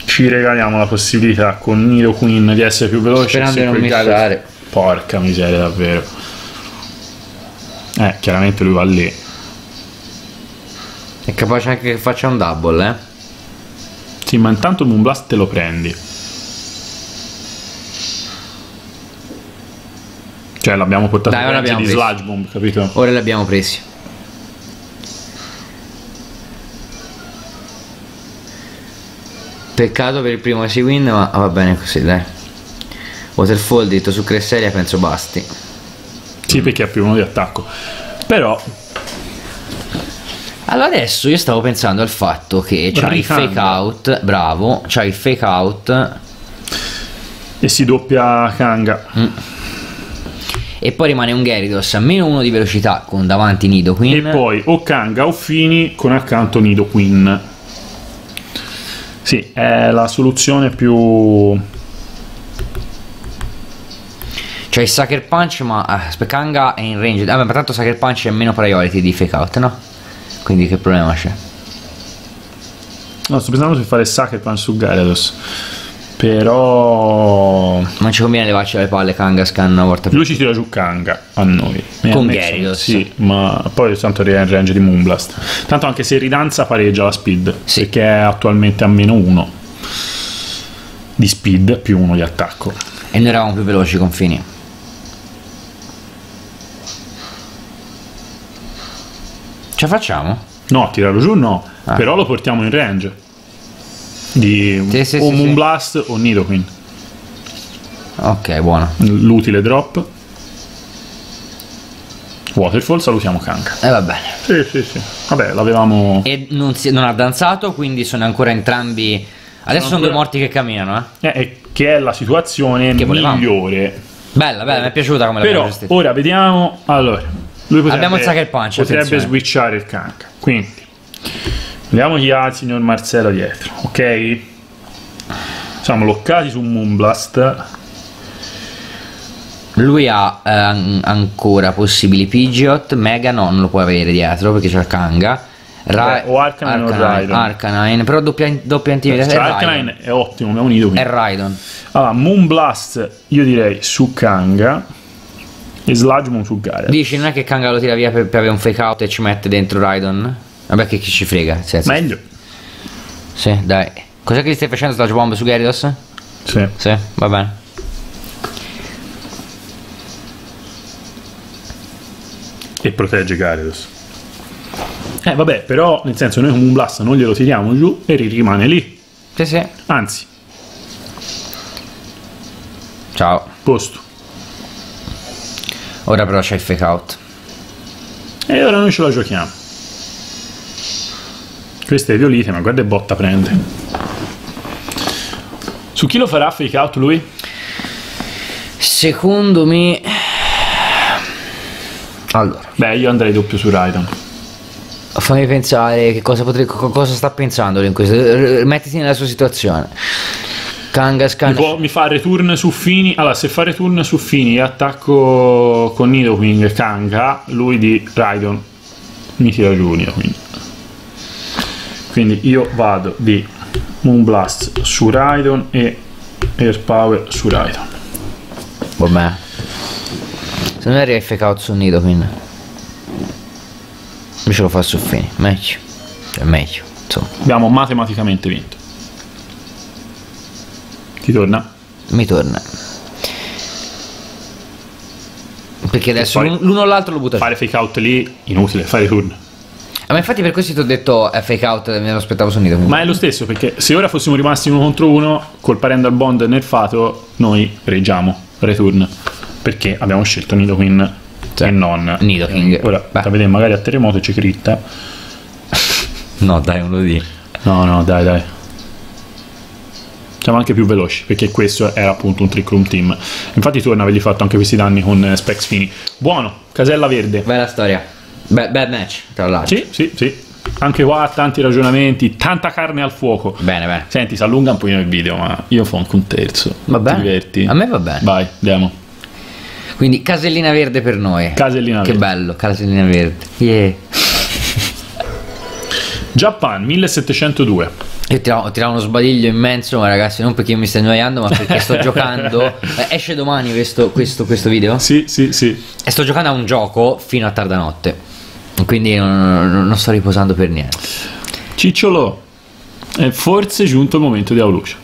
ci regaliamo la possibilità con Nidoqueen di essere più veloce, sperando di non missare. Porca miseria, davvero. Chiaramente lui va lì. È capace anche che faccia un double, Sì, ma intanto Moonblast te lo prendi. Cioè l'abbiamo portato in di Sludge Bomb, capito? Ora l'abbiamo presi. Peccato per il primo Icy Wind, ma va bene così, dai. Waterfall detto su Cresselia penso basti. Sì, perché ha più uno di attacco. Però allora adesso io stavo pensando al fatto che c'ha il Fake Out, bravo, c'ha il Fake Out e si doppia Kanga. E poi rimane un Gyarados a meno uno di velocità con davanti Nidoqueen. E poi o Kanga o Fini con accanto Nidoqueen. Sì, è la soluzione più... Cioè il Sucker Punch, ma Kanga è in range. Vabbè, ma tanto Sucker Punch è meno priority di Fake Out, no? Quindi che problema c'è? No, sto pensando di fare Sucker Punch su Gyarados. Però non ci conviene levarci dalle palle Kangaskhan una volta più. Lui ci tira giù Kanga a noi. Con Gyarados. Sì, ma poi tanto arriva in range di Moonblast. Tanto anche se ridanza pareggia la speed. Sì. Perché è attualmente a meno 1 di speed più 1 di attacco. E noi eravamo più veloci con Fini. Ce la facciamo? No, tirarlo giù no. Ah. Però lo portiamo in range di o Moonblast o Nidoking. Ok, buono. L'utile drop Waterfall, salutiamo Kanga. E va bene. Sì, sì, sì. Vabbè, l'avevamo. E non ha danzato, quindi sono ancora entrambi. Adesso sono due morti che camminano, che è la situazione che migliore. Bella, bella, mi è piaciuta come l'abbiamo gestita. Ora vediamo. Allora, lui potrebbe, abbiamo il Sucker Punch, potrebbe switchare il Kanga. Quindi vediamo chi ha il signor Marcello dietro, ok? Siamo bloccati su Moonblast. Lui ha ancora possibili Pidgeot, Mega no, non lo può avere dietro perché c'è il Kanga. O Arcanine o Raidon. Arcanine, però doppia Intimidate. Arcanine è ottimo, abbiamo unito qui. E Raidon. Allora, Moonblast io direi su Kanga e Sludge Bomb su Gyarados. Dici, non è che Kanga lo tira via per avere un Fake Out e ci mette dentro Raidon? Vabbè, che chi ci frega, meglio. Sì, dai. Cos'è che gli stai facendo, Sludge Bomb su Gyarados? Sì. Sì, va bene. E protegge Gyarados. Vabbè, però nel senso noi con Moonblast non glielo tiriamo giù e rimane lì. Sì, sì. Anzi. Ciao. Posto. Ora però c'è il Fake Out. E ora noi ce la giochiamo. Questa è Violite, ma guarda che botta prende. Su chi lo farà Fake Out lui? Secondo me... Allora, beh, io andrei doppio su Raidon. Fammi pensare che cosa sta pensando in questo. Mettiti nella sua situazione. Kangaskhan mi fa return su Fini. Allora, se fa return su Fini e attacco con Nidoking e Kanga, lui di Raidon mi tira giù Nidoking. Quindi io vado di Moonblast su Raidon e Air Power su Raidon. Vabbè. Se non arriva il Fake Out su Nidoking, invece lo fa su Fini. Meglio. È meglio. Insomma. Abbiamo matematicamente vinto. Ti torna? Mi torna. Perché adesso l'uno o l'altro lo butta. Fare Fake Out lì, inutile, fare turn. Ma infatti per questo ti ho detto Fake Out, me lo aspettavo su Nidoking. Ma è lo stesso, perché se ora fossimo rimasti uno contro uno col Parental Bond nerfato, noi reggiamo return perché abbiamo scelto Nidoking e non Nidoking. Ora a vedere, magari a terremoto ci critta. No dai, non lo dico. No no dai dai, siamo anche più veloci, perché questo era appunto un Trick Room Team. Infatti tu ne avevi fatto anche questi danni con Specs Fini. Buono, casella verde. Bella storia. Bel match tra l'altro. Sì sì sì. Anche qua tanti ragionamenti, tanta carne al fuoco. Bene, bene. Senti, si allunga un pochino il video, ma io fa anche un terzo. Va bene. Ti diverti? A me va bene. Vai, andiamo. Quindi casellina verde per noi. Casellina verde. Che bello, casellina verde. Yeah. Japan 1702. Io tiravo uno sbadiglio immenso, ma ragazzi, non perché mi stai annoiando, ma perché sto giocando. Esce domani questo video? Sì, sì, sì. E sto giocando a un gioco fino a tarda notte. Quindi non sto riposando per niente. Cicciolo, è forse giunto il momento di Aulusha.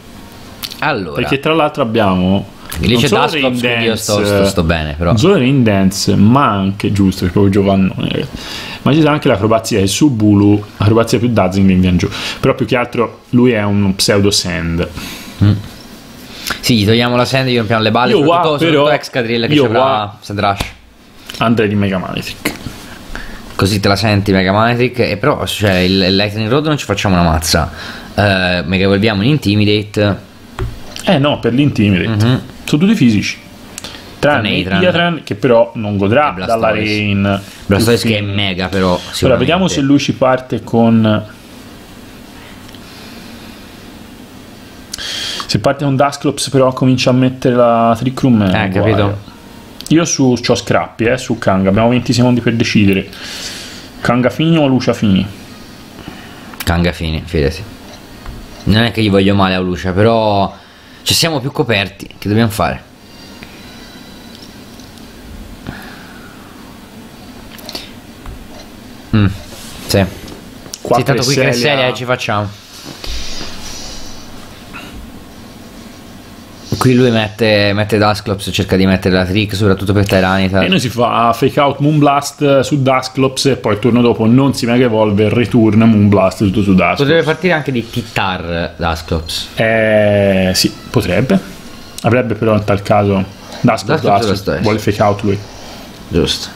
Allora, perché tra l'altro abbiamo Glice Dusclops, quindi io sto bene, però non solo Rain Dance, ma anche, giusto, è proprio Giovannone, ma ci sarà anche l'acrobazia e su Bulu, acrobazia più Dazzing in viaggio. Però più che altro lui è un pseudo sand. Sì, gli togliamo la sand, gli rompiamo le balle. Io qua però Excadrill, che ci avrà Sandrash. Andrei di Mega Manectric. Così te la senti Mega Manectric, e però cioè, il Lightning Rod non ci facciamo una mazza. Mega evolviamo in Intimidate. Eh no, per l'Intimidate. Sono tutti fisici. Tranne Iatran, che però non godrà dalla Rain. Blastoise che è mega però. Ora vediamo se lui ci parte con... Se parte con Dusclops però comincia a mettere la Trick Room. Capito. Io c'ho Scrappi, su Kanga, abbiamo 20 secondi per decidere. Kanga Fini o Lucia Fini? Kanga Fini, fidati. Non è che gli voglio male a Lucia, però ci siamo più coperti, che dobbiamo fare? Sì. Sì, tanto qui Cresselia ci facciamo. Qui lui mette Dusclops, cerca di mettere la trick soprattutto per Tyranita. E noi si fa Fake Out Moonblast su Dusclops, e poi il turno dopo non si mega evolve, return Moonblast tutto su Dusclops. Potrebbe partire anche di Titar Dusclops. Sì, potrebbe. Avrebbe però in tal caso Dusclops vuole Fake Out lui. Giusto.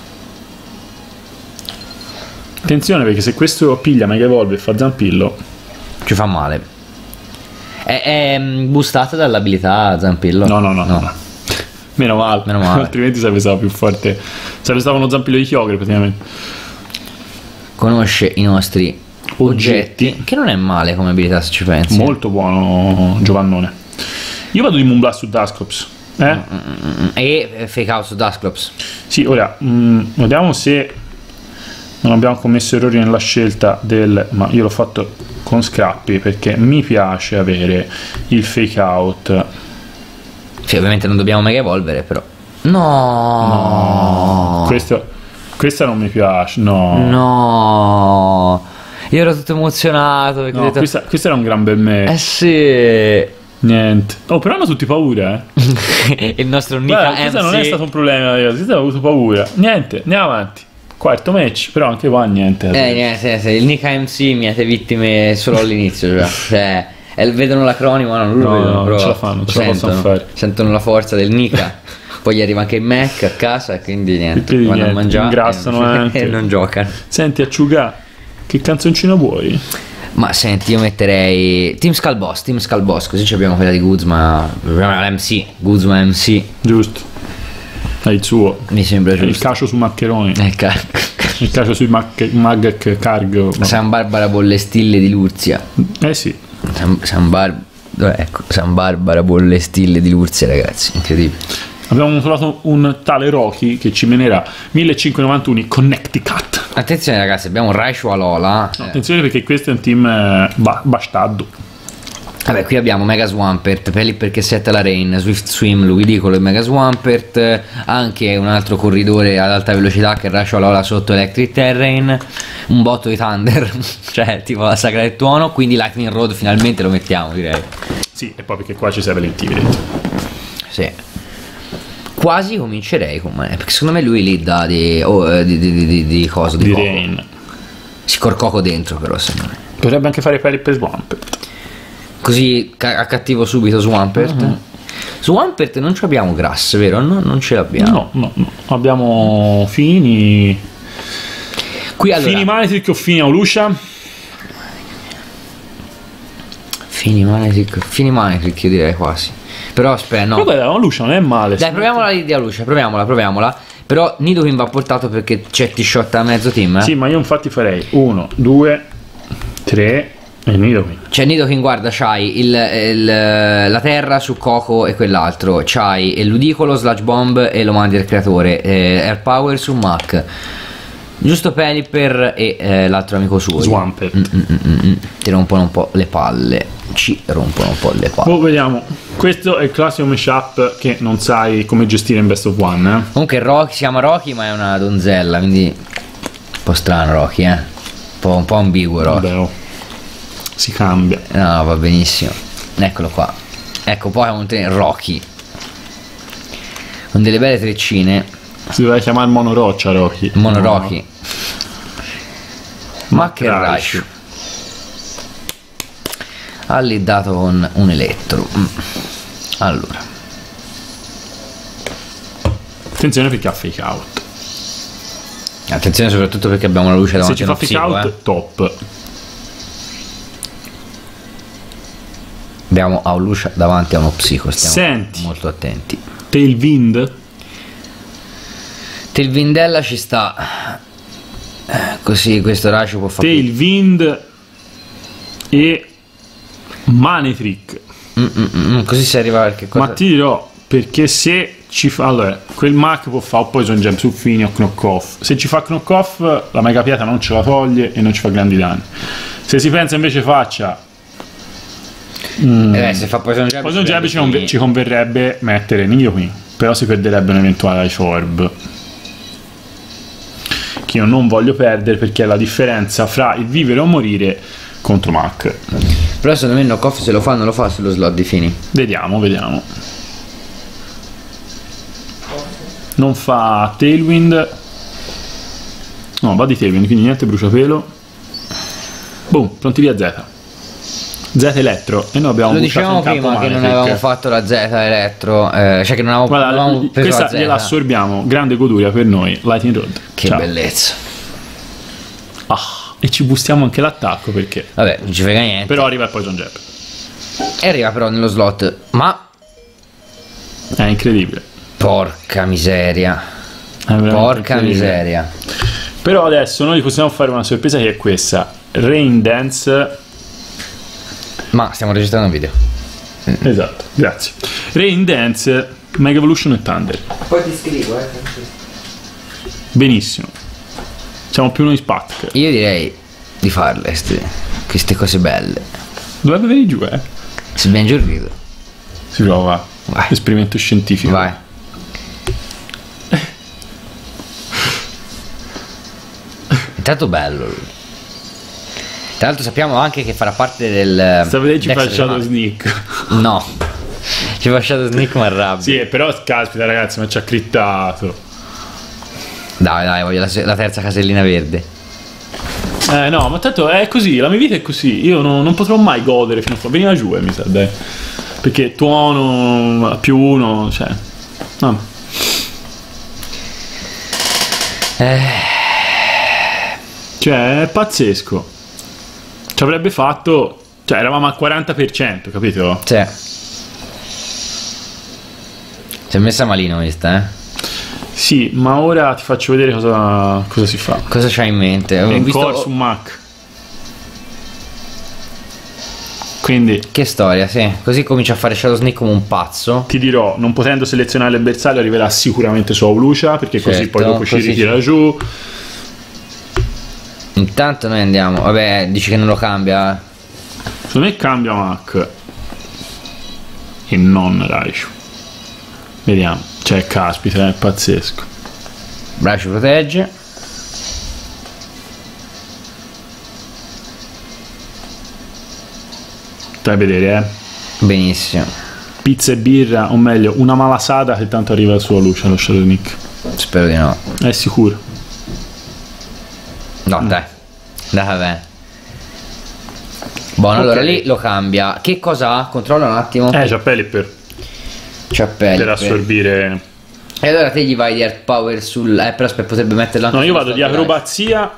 Attenzione, perché se questo piglia mega evolve e fa zampillo ci fa male. È boostata dall'abilità Zampillo? No, no, no, no, no. Meno male, meno male. Altrimenti sarebbe stato più forte. Sarebbe stato uno Zampillo di Kyogre praticamente. Conosce i nostri oggetti, che non è male come abilità se ci pensi. Molto buono Giovannone. Io vado di Moonblast su Dusclops. E Fake Out su Dusclops. Sì, ora vediamo se non abbiamo commesso errori nella scelta del... Ma io l'ho fatto con Scrappi perché mi piace avere il Fake Out. Sì, ovviamente non dobbiamo mega evolvere, però... No! Questa non mi piace, no! No! Io ero tutto emozionato perché no, ho detto... Questo era un gran bel me. Eh sì! Niente. Oh, però hanno tutti paura, eh? Il nostro Nika MC. Questo non è stato un problema, questo ha avuto paura. Niente, andiamo avanti. Quarto match, però anche qua niente. Niente, sì, il Nika MC miete vittime solo all'inizio. Cioè, vedono l'acronimo, no, non lo vedono, non ce la fanno, ce la possono fare. Sentono la forza del Nika, poi gli arriva anche il Mac a casa, quindi niente, vanno a mangiare, ingrassano anche. E non giocano. Senti, Acciuga, che canzoncino vuoi? Ma senti, io metterei Team Skull Boss, così abbiamo quella di Guzma, l'MC, Guzma MC. Giusto. È il suo, mi sembra giusto. Il cacio su maccheroni, il cacio sui Magak Cargo. San Barbara bolle stille di Lurzia. Eh sì, San Barbara bolle stille di Lurzia, ragazzi, incredibile. Abbiamo trovato un tale Rocky che ci menerà 1591 Connecticut. Attenzione ragazzi, abbiamo un Raichu Alola. No, attenzione perché questo è un team bastardo. Vabbè, qui abbiamo Mega Swampert, per lì perché setta la Rain, Swift Swim, Luidicolo e Mega Swampert, anche un altro corridore ad alta velocità che Raichu Alola sotto Electric Terrain, un botto di Thunder, cioè tipo la sagra del tuono, quindi Lightning Rod finalmente lo mettiamo, direi. Sì, e poi perché qua ci serve l'Intimidate. Sì. Quasi comincerei con me, perché secondo me lui lì dà di cosa, di coco. Rain. Si corcoco dentro però, secondo me. Potrebbe anche fare pari per Swampert. Così accattivo subito Swampert. Su Wampert non abbiamo Grass, vero? No, non ce l'abbiamo. No, no, no, abbiamo Fini. Qui allora Fini Manectric o Fini Auluscia? Fini Manectric, Fini Manectric, io direi quasi. Però aspetta, no. Vabbè, Auluscia non è male. Dai, proviamola l'idea Auluscia, proviamola. Però Nidoking va portato perché c'è T-Shot a mezzo team, eh? Sì, ma io infatti farei 1, 2, 3 e Nidoking. Cioè Nidoking, guarda, c'hai la terra su Coco e quell'altro, c'hai il ludicolo, Sludge Bomb e lo mandi al creatore, Air Power su Mac. Giusto Pelipper e l'altro amico suo Swampert. Ti rompono un po' le palle. Ci rompono un po' le palle. Vediamo. Questo è il classico mashup che non sai come gestire in best of one, eh? Comunque Rocky, si chiama Rocky ma è una donzella, quindi un po' strano Rocky, eh? Un po' ambiguo Rocky. Vabbè, oh. Si cambia. No, va benissimo. Eccolo qua. Ecco, poi abbiamo un Rocky con delle belle treccine. Si doveva chiamare Monoroccia Rocky. Monorocky. Ma che raggio. Ha lidato con un elettro. Allora, attenzione perché ha fake out. Attenzione soprattutto perché abbiamo la luce davanti. Se ci fa fake out, top. Abbiamo Auluscia davanti a uno psico. Stiamo molto attenti. Tailwind. Tailwindella ci sta. Così questo raggio può fare Tailwind e Manectric. Così si arriva a qualche cosa. Ma ti dirò, perché se ci fa, allora, quel Mac può fare Poison Gem su Fini o Knock Off. Se ci fa Knock Off la Mega Piata non ce la toglie e non ci fa grandi danni. Se si pensa invece faccia se fa Poison Gem, Poison Gem ci converrebbe mettere Nidoking, però si perderebbe un eventuale Forb, che io non voglio perdere perché è la differenza fra il vivere o morire contro Mac. Però secondo me il knock off se lo fa, non lo fa sullo slot di Fini. Vediamo. Non fa Tailwind. No, va di Tailwind, quindi niente bruciapelo. Boom, pronti via Z. Z elettro e noi abbiamo, lo dicevamo prima che non avevamo fatto la Z elettro, cioè che non avevamo, guarda, non avevamo preso questa, gliela assorbiamo, grande goduria per noi. Lightning Rod, che ciao, bellezza. E ci bustiamo anche l'attacco perché vabbè non ci frega niente, però arriva il Poison Jab e arriva però nello slot, ma è incredibile, porca miseria, porca miseria. Però adesso noi possiamo fare una sorpresa che è questa Rain Dance. Ma stiamo registrando un video. Esatto, grazie. Rain Dance, Mega Evolution e Thunder. Poi ti scrivo, eh. Benissimo. Siamo più noi Spat. Io direi di farle queste cose belle. Dovrebbe venire giù, eh. Si viene giù il video. Si prova. Vai. Esperimento scientifico. Vai. Intanto bello lui. Tra l'altro sappiamo anche che farà parte del... Sapete, ci fa Shadow Sneak. No, ci fa Shadow Sneak ma arrabbia. Sì, però caspita ragazzi, ma ci ha crittato. Dai, voglio la terza casellina verde. No, ma tanto è così, la mia vita è così. Io non potrò mai godere fino a qua. Veniva giù, mi sa, dai. Perché tuono, più uno, cioè... No. Cioè, è pazzesco. Ci avrebbe fatto, cioè eravamo al 40%, capito? Sì. Si è messa malino questa, eh? Sì, ma ora ti faccio vedere cosa si fa. Cosa c'hai in mente? Ancora su Mac. Quindi... Che storia, sì. Così comincia a fare Shadow Sneak come un pazzo. Ti dirò, non potendo selezionare il bersaglio arriverà sicuramente su Auluscia, perché certo, così poi dopo ci ritira giù. Intanto noi andiamo, vabbè, dici che non lo cambia. Secondo me cambia Mac e non Raichu. Vediamo, cioè caspita, è pazzesco. Raichu protegge. Stai a vedere, eh. Benissimo. Pizza e birra, o meglio una malasada che tanto arriva alla sua luce, lo Shadow Nick. Spero di no. È sicuro. No, dai, vabbè. Buono, okay. Allora lì lo cambia. Che cosa ha? Controlla un attimo. C'ha Pelipper. sciappelli per assorbire. E allora te gli vai di Air Power sul... però aspetta, potrebbe metterla anche. No, io vado di acrobazia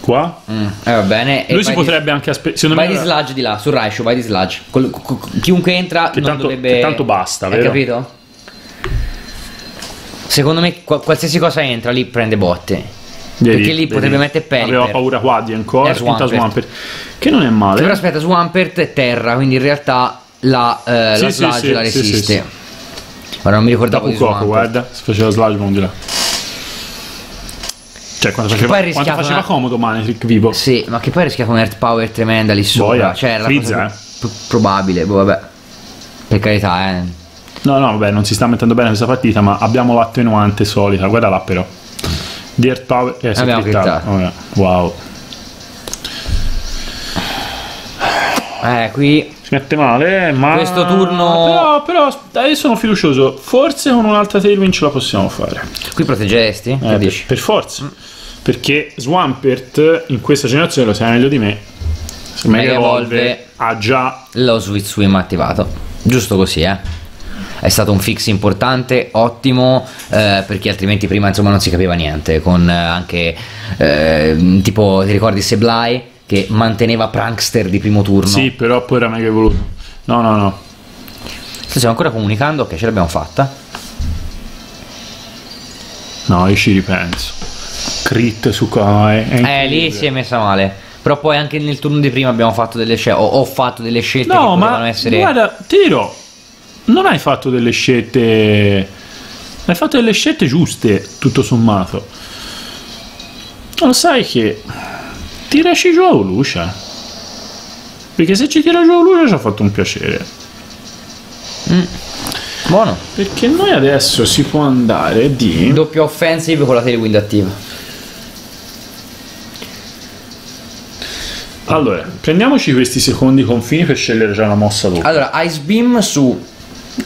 qua. Va bene. E lui si potrebbe anche aspettare. Vai di sludge di là, sul Raichu, vai di sludge. Chiunque entra che non tanto, dovrebbe... che tanto basta, vero? Hai capito? Secondo me qualsiasi cosa entra lì prende botte. Perché lì potrebbe mettere Pelipper. Aveva paura qua di ancora Swampert. Che non è male. Però aspetta, Swampert è terra, quindi in realtà la sludge la resiste. Ora non mi ricordavo di Swampert. Guarda, si faceva sludge bomb di là. Cioè quando faceva comodo Manectric vivo. Sì, ma che poi rischiava un Earth Power tremenda lì sopra. Cioè era la cosa probabile, vabbè. Per carità, No, no, vabbè, non si sta mettendo bene questa partita, ma abbiamo l'attenuante solita. Guarda là però. Di Earth Power si è crittato. Oh, yeah. Wow. Qui si mette male, ma questo turno però io sono fiducioso. Forse con un'altra Tailwind ce la possiamo fare. Qui proteggeresti? Per forza. Perché Swampert in questa generazione, lo sai meglio di me, se Mega Evolve ha già lo Sweet Swim attivato. Giusto così, È stato un fix importante, ottimo, perché altrimenti prima insomma non si capiva niente. Con anche tipo, ti ricordi Seblai che manteneva Prankster di primo turno? Sì, però poi era mega evoluto. No, no, no. Stiamo ancora comunicando, ok, ce l'abbiamo fatta. No, io ci ripenso. Crit su Kai. Lì si è messa male. Però poi anche nel turno di prima abbiamo fatto delle scelte. Ho fatto delle scelte che potevano essere... Guarda, ti dirò. Non hai fatto delle scelte. Hai fatto delle scelte giuste, tutto sommato. Lo sai che tiraci giù a Lucia. Perché se ci tira giù a Lucia ci ha fatto un piacere. Buono. Perché noi adesso si può andare di doppio offensive con la Tailwind attiva. Allora, prendiamoci questi secondi confini per scegliere già una mossa dopo. Allora, Ice Beam su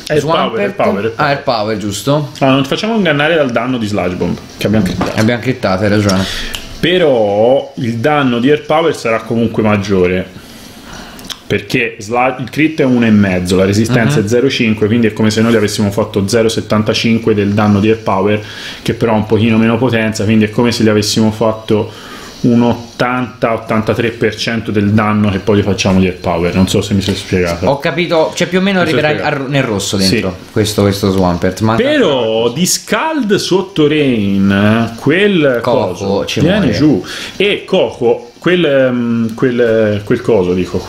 Air Power, giusto? Ah, non ti facciamo ingannare dal danno di Sludge Bomb che abbiamo crittato. Abbiamo crittato, hai ragione. Però il danno di Air Power sarà comunque maggiore, perché il crit è 1,5, la resistenza è 0,5, quindi è come se noi gli avessimo fatto 0,75 del danno di Air Power, che però ha un pochino meno potenza, quindi è come se gli avessimo fatto un 80-83% del danno che poi gli facciamo di Air Power. Non so se mi sono spiegato. Ho capito, cioè più o meno arriverà nel rosso dentro questo Swampert. Però di Scald sotto Rain quel coso viene giù. E Coco quel coso dico,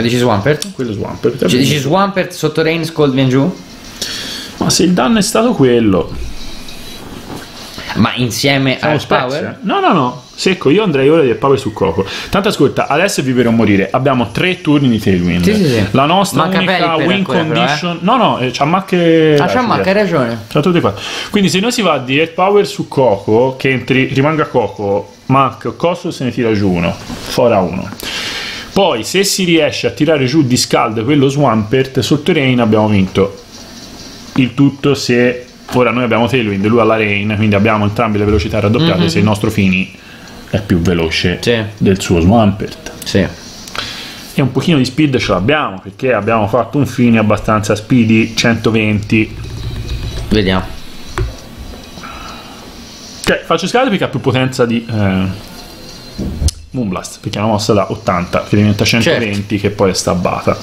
dici Swampert? Quello Swampert, cioè, dici Swampert sotto Rain Scald viene giù? Ma se il danno è stato quello, ma insieme a Air Power? No, no, no. Secco, io andrei ora di Air Power su Coco. Tanto ascolta, adesso è vivere o morire. Abbiamo 3 turni di Tailwind. La nostra unica win condition. Però, no, no, c'ha macchie. Ah, c'ha macchie, hai ragione. C'ha tutti qua. Quindi se noi si va di Air Power su Coco, che entri, rimanga Coco, Mac, Coso se ne tira giù uno. Fora uno. Poi se si riesce a tirare giù di Scald quello Swampert sotto Rain abbiamo vinto. Il tutto se ora noi abbiamo Tailwind, lui alla Rain, quindi abbiamo entrambe le velocità raddoppiate se il nostro Fini è più veloce del suo Swampert. E un pochino di speed ce l'abbiamo, perché abbiamo fatto un fine abbastanza speedy, 120. Vediamo. Cioè faccio scalare perché ha più potenza di Moonblast, perché è una mossa da 80 che diventa 120, che poi è stabbata.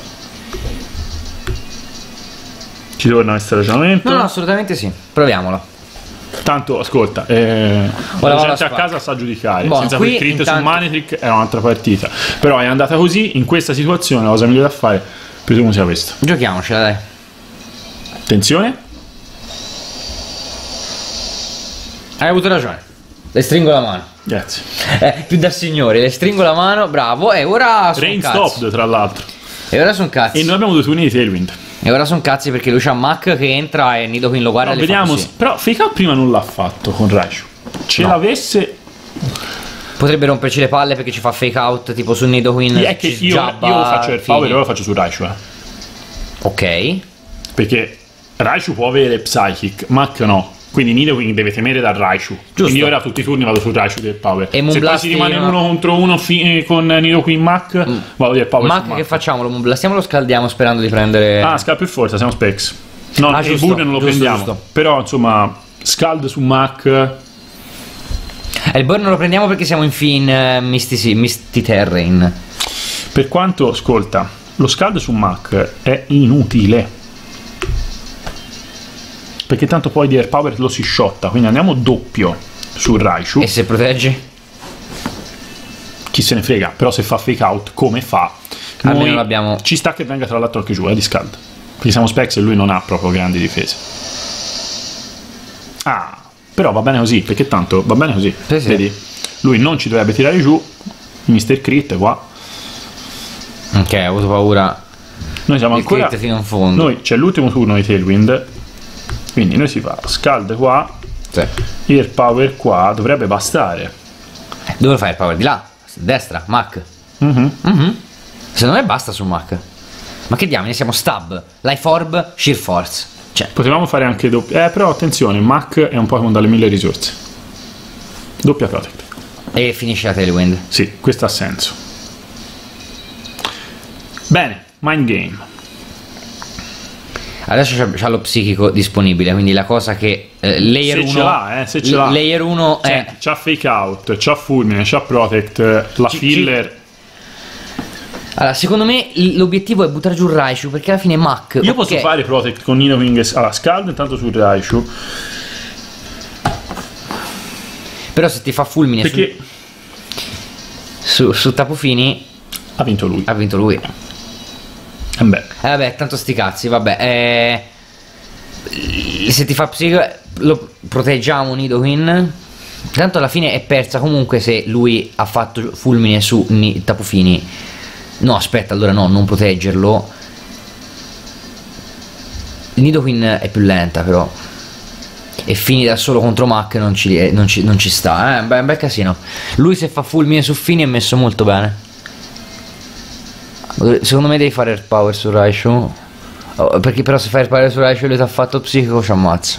Ci torna questo ragionamento? No, no, assolutamente sì, proviamolo. Tanto ascolta, la gente a casa sa giudicare. Senza quel crit su Manectric è un'altra partita. Però è andata così, in questa situazione la cosa migliore da fare presumo sia questa. Giochiamocela, dai. Attenzione. Hai avuto ragione. Le stringo la mano. Grazie. Più da signore, le stringo la mano, bravo. E ora sono cazzi. Rain stop, tra l'altro. E ora sono cazzi. E noi abbiamo 2 turni di Tailwind. E ora sono cazzi perché lui c'ha Mac che entra e Nidoking lo guarda. Vediamo, però Fake Out prima non l'ha fatto con Raichu. Ce l'avesse, potrebbe romperci le palle perché ci fa Fake Out tipo su Nidoking. È che io faccio Air Power e lo faccio su Raichu. Ok, perché Raichu può avere Psychic, Mac no. Quindi Nidoking deve temere dal Raichu. Giusto. Quindi ora tutti i turni vado sul Raichu del Power. E se poi si rimane uno contro uno con Nidoking Mac, vado del Power. Mac, che facciamo? Lo moonblastiamo, lo scaldiamo sperando di prendere... Ah, scalp e forza, siamo specs. No, il Burn non lo prendiamo. Giusto. Però, insomma, scald su Mac... il Burn non lo prendiamo perché siamo in fin Misty Terrain. Per quanto, ascolta, lo scald su Mac è inutile, perché tanto poi di Air Power lo si sciotta. Quindi andiamo doppio sul Raichu. E se protegge? Chi se ne frega. Però se fa Fake Out, come fa? Noi abbiamo... Ci sta che venga tra l'altro anche giù, di scald. Quindi siamo specs e lui non ha proprio grandi difese. Ah, però va bene così, perché tanto va bene così. Sì, sì. Vedi? Lui non ci dovrebbe tirare giù. Mister Crit qua. Ok, ho avuto paura. Noi siamo ancora... Crit fino in fondo. Noi c'è l'ultimo turno di Tailwind. Quindi noi si fa scald qua, sì. Air Power qua, dovrebbe bastare. Dove lo fai Air Power? Di là? Destra? Mac? Se non è basta su Mac. Ma che diamine, siamo Stab, Life Orb, Sheer Force. Cioè. Potevamo fare anche doppia. Però attenzione, Mac è un Pokémon dalle 1000 risorse. Doppia Protect. E finisce la Tailwind. Sì, questo ha senso. Bene, Mind Game. Adesso c'ha lo psichico disponibile, quindi la cosa che layer 1 ce l'ha, se ce l'ha. Layer 1 è c'ha Fake Out, c'ha Fulmine, c'ha Protect, la filler. Allora, secondo me l'obiettivo è buttare giù il Raichu, perché alla fine è Mac. Io posso fare Protect con Nidoking. Allora, scaldo intanto sul Raichu. Però se ti fa Fulmine perché... su Tapu Fini ha vinto lui. Ha vinto lui. Vabbè, tanto sti cazzi, vabbè. Se ti fa psico, lo proteggiamo Nidoking. Tanto alla fine è persa comunque se lui ha fatto fulmine su Tapu Fini. No, aspetta, allora no, non proteggerlo. Nidoking è più lenta però. E Fini da solo contro Mac non ci sta, è un bel casino. Lui se fa fulmine su Fini è messo molto bene. Secondo me devi fare Air Power su Raichu, perché però se fai Air Power su Raichu e lui ti ha fatto psichico ci ammazza.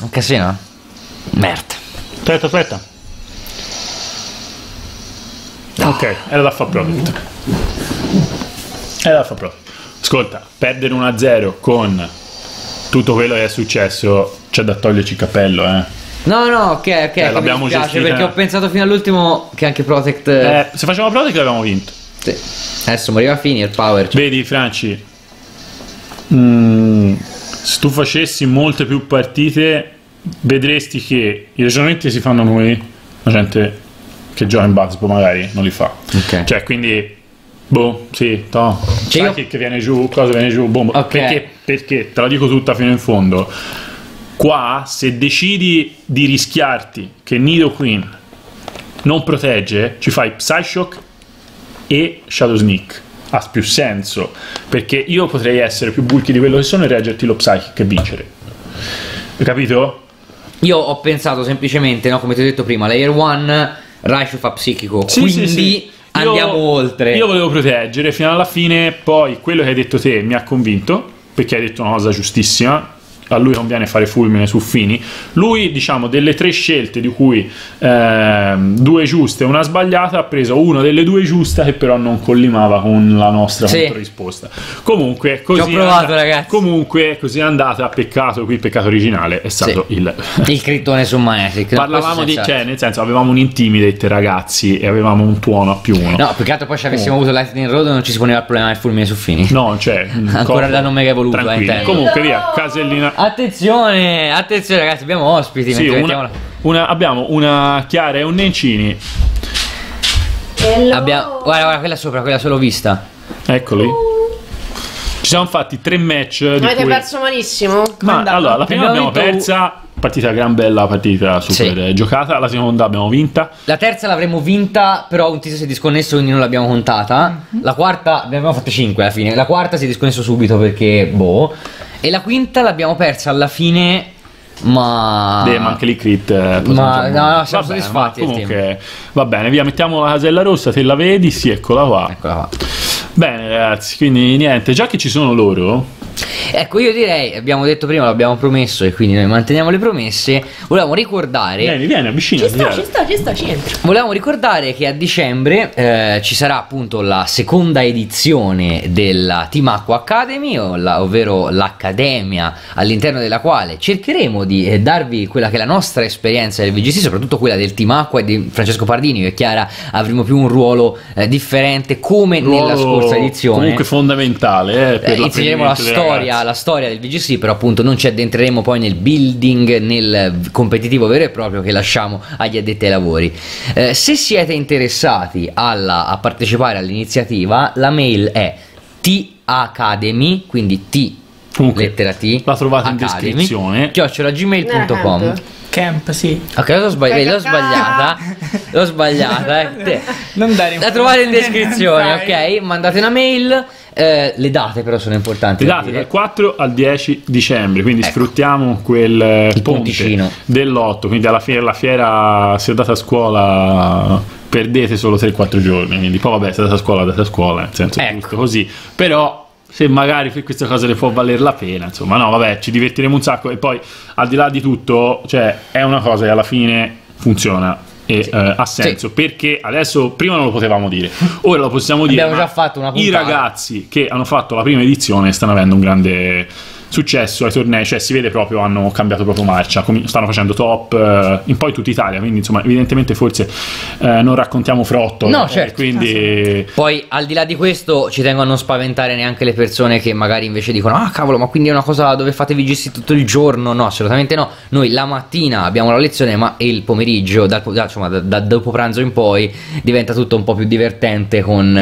Un casino? Merda. Aspetta. Ok, era da far Protect. Ascolta, perdere 1-0 con tutto quello che è successo c'è da toglierci il cappello, No, ok, l'abbiamo gestito, perché ho pensato fino all'ultimo che anche Protect... se facciamo Protect l'abbiamo vinto. Sì. Adesso moriva Fini il Power. Cioè. Vedi, Franci, se tu facessi molte più partite, vedresti che i ragionamenti si fanno noi, la gente che gioca in Bugspo magari non li fa. Okay. Cioè, quindi... Boh, sì, no. Sai che viene giù, cosa viene giù, bombo. Okay. Perché te la dico tutta fino in fondo... Qua, se decidi di rischiarti che Nidoqueen non protegge, ci fai Psy Shock e Shadow Sneak. Ha più senso, perché io potrei essere più bulky di quello che sono e reggerti lo Psychic e vincere. Hai capito? Io ho pensato semplicemente, no, come ti ho detto prima, Layer 1, Raichu fa psichico, sì, quindi... Sì. Andiamo oltre. Io volevo proteggere fino alla fine, poi quello che hai detto te mi ha convinto, perché hai detto una cosa giustissima. A lui conviene fare fulmine su Fini. Lui, diciamo, delle tre scelte di cui due giuste e una sbagliata, ha preso una delle due giusta che però non collimava con la nostra controrisposta. Comunque così, così è andata. Peccato, qui il peccato originale è stato il crittone su Manectric. Parlavamo di, nel senso, avevamo un Intimidate, ragazzi, e avevamo un tuono a più uno. No, peccato poi ci avessimo avuto Lightning Road non ci si poneva il problema del fulmine su Fini. No, cioè ancora da non mega evoluto. Comunque via, casellina. Attenzione, attenzione ragazzi, abbiamo ospiti. Sì, abbiamo una Chiara e un Nencini. Abbiamo, guarda, quella sopra, quella solo vista. Eccoli. Ci siamo fatti tre match. Avete perso malissimo. Ma allora, la prima abbiamo persa. Partita gran bella, partita super giocata. La seconda abbiamo vinta. La terza l'avremmo vinta, però un tizio si è disconnesso, quindi non l'abbiamo contata. La quarta ne abbiamo fatte 5 alla fine. La quarta si è disconnesso subito perché boh. E la quinta l'abbiamo persa alla fine, ma... ma anche lì crit... no, siamo soddisfatti. Comunque, va bene, via, mettiamo la casella rossa, te la vedi? Sì, eccola qua. Bene, ragazzi, quindi niente, già che ci sono loro... Ecco, io direi, abbiamo detto prima, l'abbiamo promesso e quindi noi manteniamo le promesse. Volevamo ricordare, vieni, avvicinati. Ci sto, ci entro. Volevamo ricordare che a dicembre ci sarà appunto la seconda edizione della Team Acqua Academy, ovvero l'accademia all'interno della quale cercheremo di darvi quella che è la nostra esperienza del VGC, soprattutto quella del Team Acqua e di Francesco Pardini. E Chiara avremo più un ruolo differente, come nella scorsa edizione. Comunque fondamentale per inizieremo la storia, del VGC, però appunto non ci addentreremo poi nel building, nel competitivo vero e proprio, che lasciamo agli addetti ai lavori. Se siete interessati a partecipare all'iniziativa, la mail è tacademy, quindi t comunque, lettera T, la trovate academy, in descrizione, @gmail.com. Camp, sì. Ok, l'ho sbagliata. Non dare la trovate in descrizione, ok? Mandate una mail. Le date però sono importanti. Le date dal 4 al 10 dicembre, quindi ecco, sfruttiamo quel ponte dell'8, quindi alla fine della fiera, se andate a scuola perdete solo 3-4 giorni, quindi poi vabbè, se andate a scuola, nel senso ecco, giusto così, però se magari per questa cosa le può valere la pena, insomma, no, vabbè, ci divertiremo un sacco e poi al di là di tutto, cioè, è una cosa che alla fine funziona e sì, ha senso, sì, perché adesso prima non lo potevamo dire, ora lo possiamo dire. Abbiamo già fatto una puntata. I ragazzi che hanno fatto la prima edizione stanno avendo un grande successo ai tornei, cioè si vede proprio, hanno cambiato proprio marcia, stanno facendo top in poi tutta Italia, quindi insomma evidentemente forse non raccontiamo frotto, no, certo, quindi poi al di là di questo ci tengo a non spaventare neanche le persone che magari invece dicono ah cavolo, ma quindi è una cosa dove fate VGC tutto il giorno, no, assolutamente no, noi la mattina abbiamo la lezione, ma il pomeriggio da dopo pranzo in poi diventa tutto un po' più divertente, con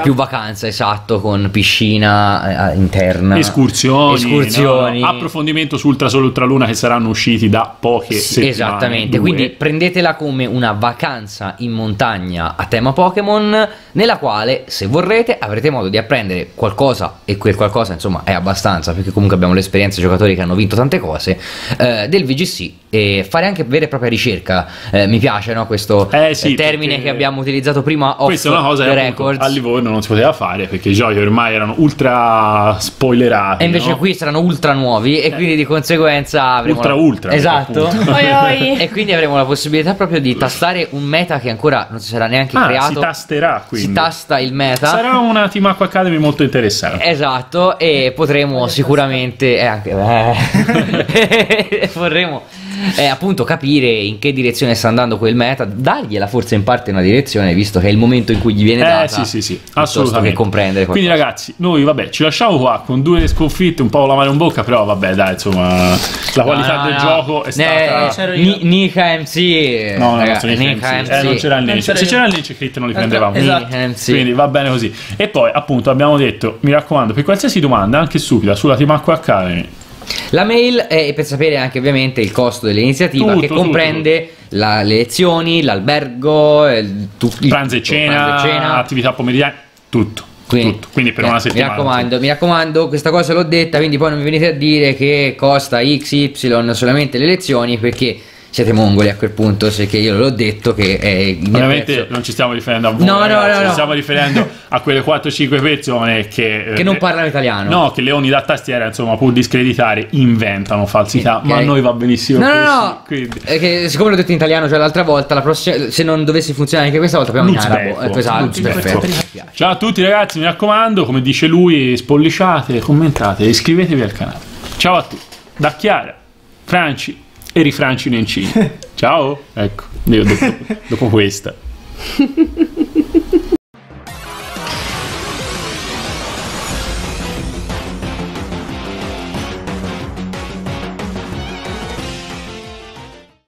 più vacanza, esatto, con piscina interna, escursioni, no? Approfondimento su Ultrasoluna che saranno usciti da poche settimane, esattamente, quindi prendetela come una vacanza in montagna a tema Pokémon, nella quale se vorrete avrete modo di apprendere qualcosa, e quel qualcosa insomma è abbastanza, perché comunque abbiamo l'esperienza di giocatori che hanno vinto tante cose del VGC, e fare anche vera e propria ricerca, mi piace, no, questo sì, termine che abbiamo utilizzato prima, questa è una cosa che a Livorno non si poteva fare perché i giochi ormai erano ultra spoilerati e invece, no? Qui saranno ultra nuovi e quindi di conseguenza avremo ultra esatto e quindi avremo la possibilità proprio di tastare un meta che ancora non si sarà neanche creato, si tasterà, quindi si tasta il meta, sarà una Team Acqua Academy molto interessante, esatto, e potremo sicuramente anche vorremmo appunto capire in che direzione sta andando quel meta, dargliela forse in parte una direzione, visto che è il momento in cui gli viene data, sì, assolutamente, che comprendere qualcosa. Quindi ragazzi, noi vabbè ci lasciamo qua con 2 sconfitte, un po' la mano in bocca, però vabbè dai, insomma la qualità del gioco è stata Nika MC, non c'era il Nice, se c'era il Nice Crit non li prendevamo, esatto. Quindi va bene così, e poi appunto abbiamo detto, mi raccomando, per qualsiasi domanda anche stupida sulla Team Acqua Academy, la mail, è per sapere anche ovviamente il costo dell'iniziativa, che comprende le lezioni, l'albergo, il pranzo e cena, attività pomeridiana, tutto. Quindi per una settimana. Mi raccomando, questa cosa l'ho detta, quindi poi non mi venite a dire che costa XY solamente le lezioni, perché siete mongoli a quel punto, se che io l'ho detto che è il mio ovviamente prezzo. Non ci stiamo riferendo a voi, no, ci stiamo riferendo a quelle 4-5 persone che non parlano italiano, no, che leoni da tastiera, insomma, pur discreditare, inventano falsità, okay. Ma a noi va benissimo così, no, siccome l'ho detto in italiano già l'altra volta, la prossima, se non dovesse funzionare anche questa volta, abbiamo in arabo, perfetto. Ciao a tutti ragazzi, mi raccomando, come dice lui, spolliciate, commentate, iscrivetevi al canale. Ciao a tutti da Chiara, Franci e rifranci in ciao, ecco, io dopo questa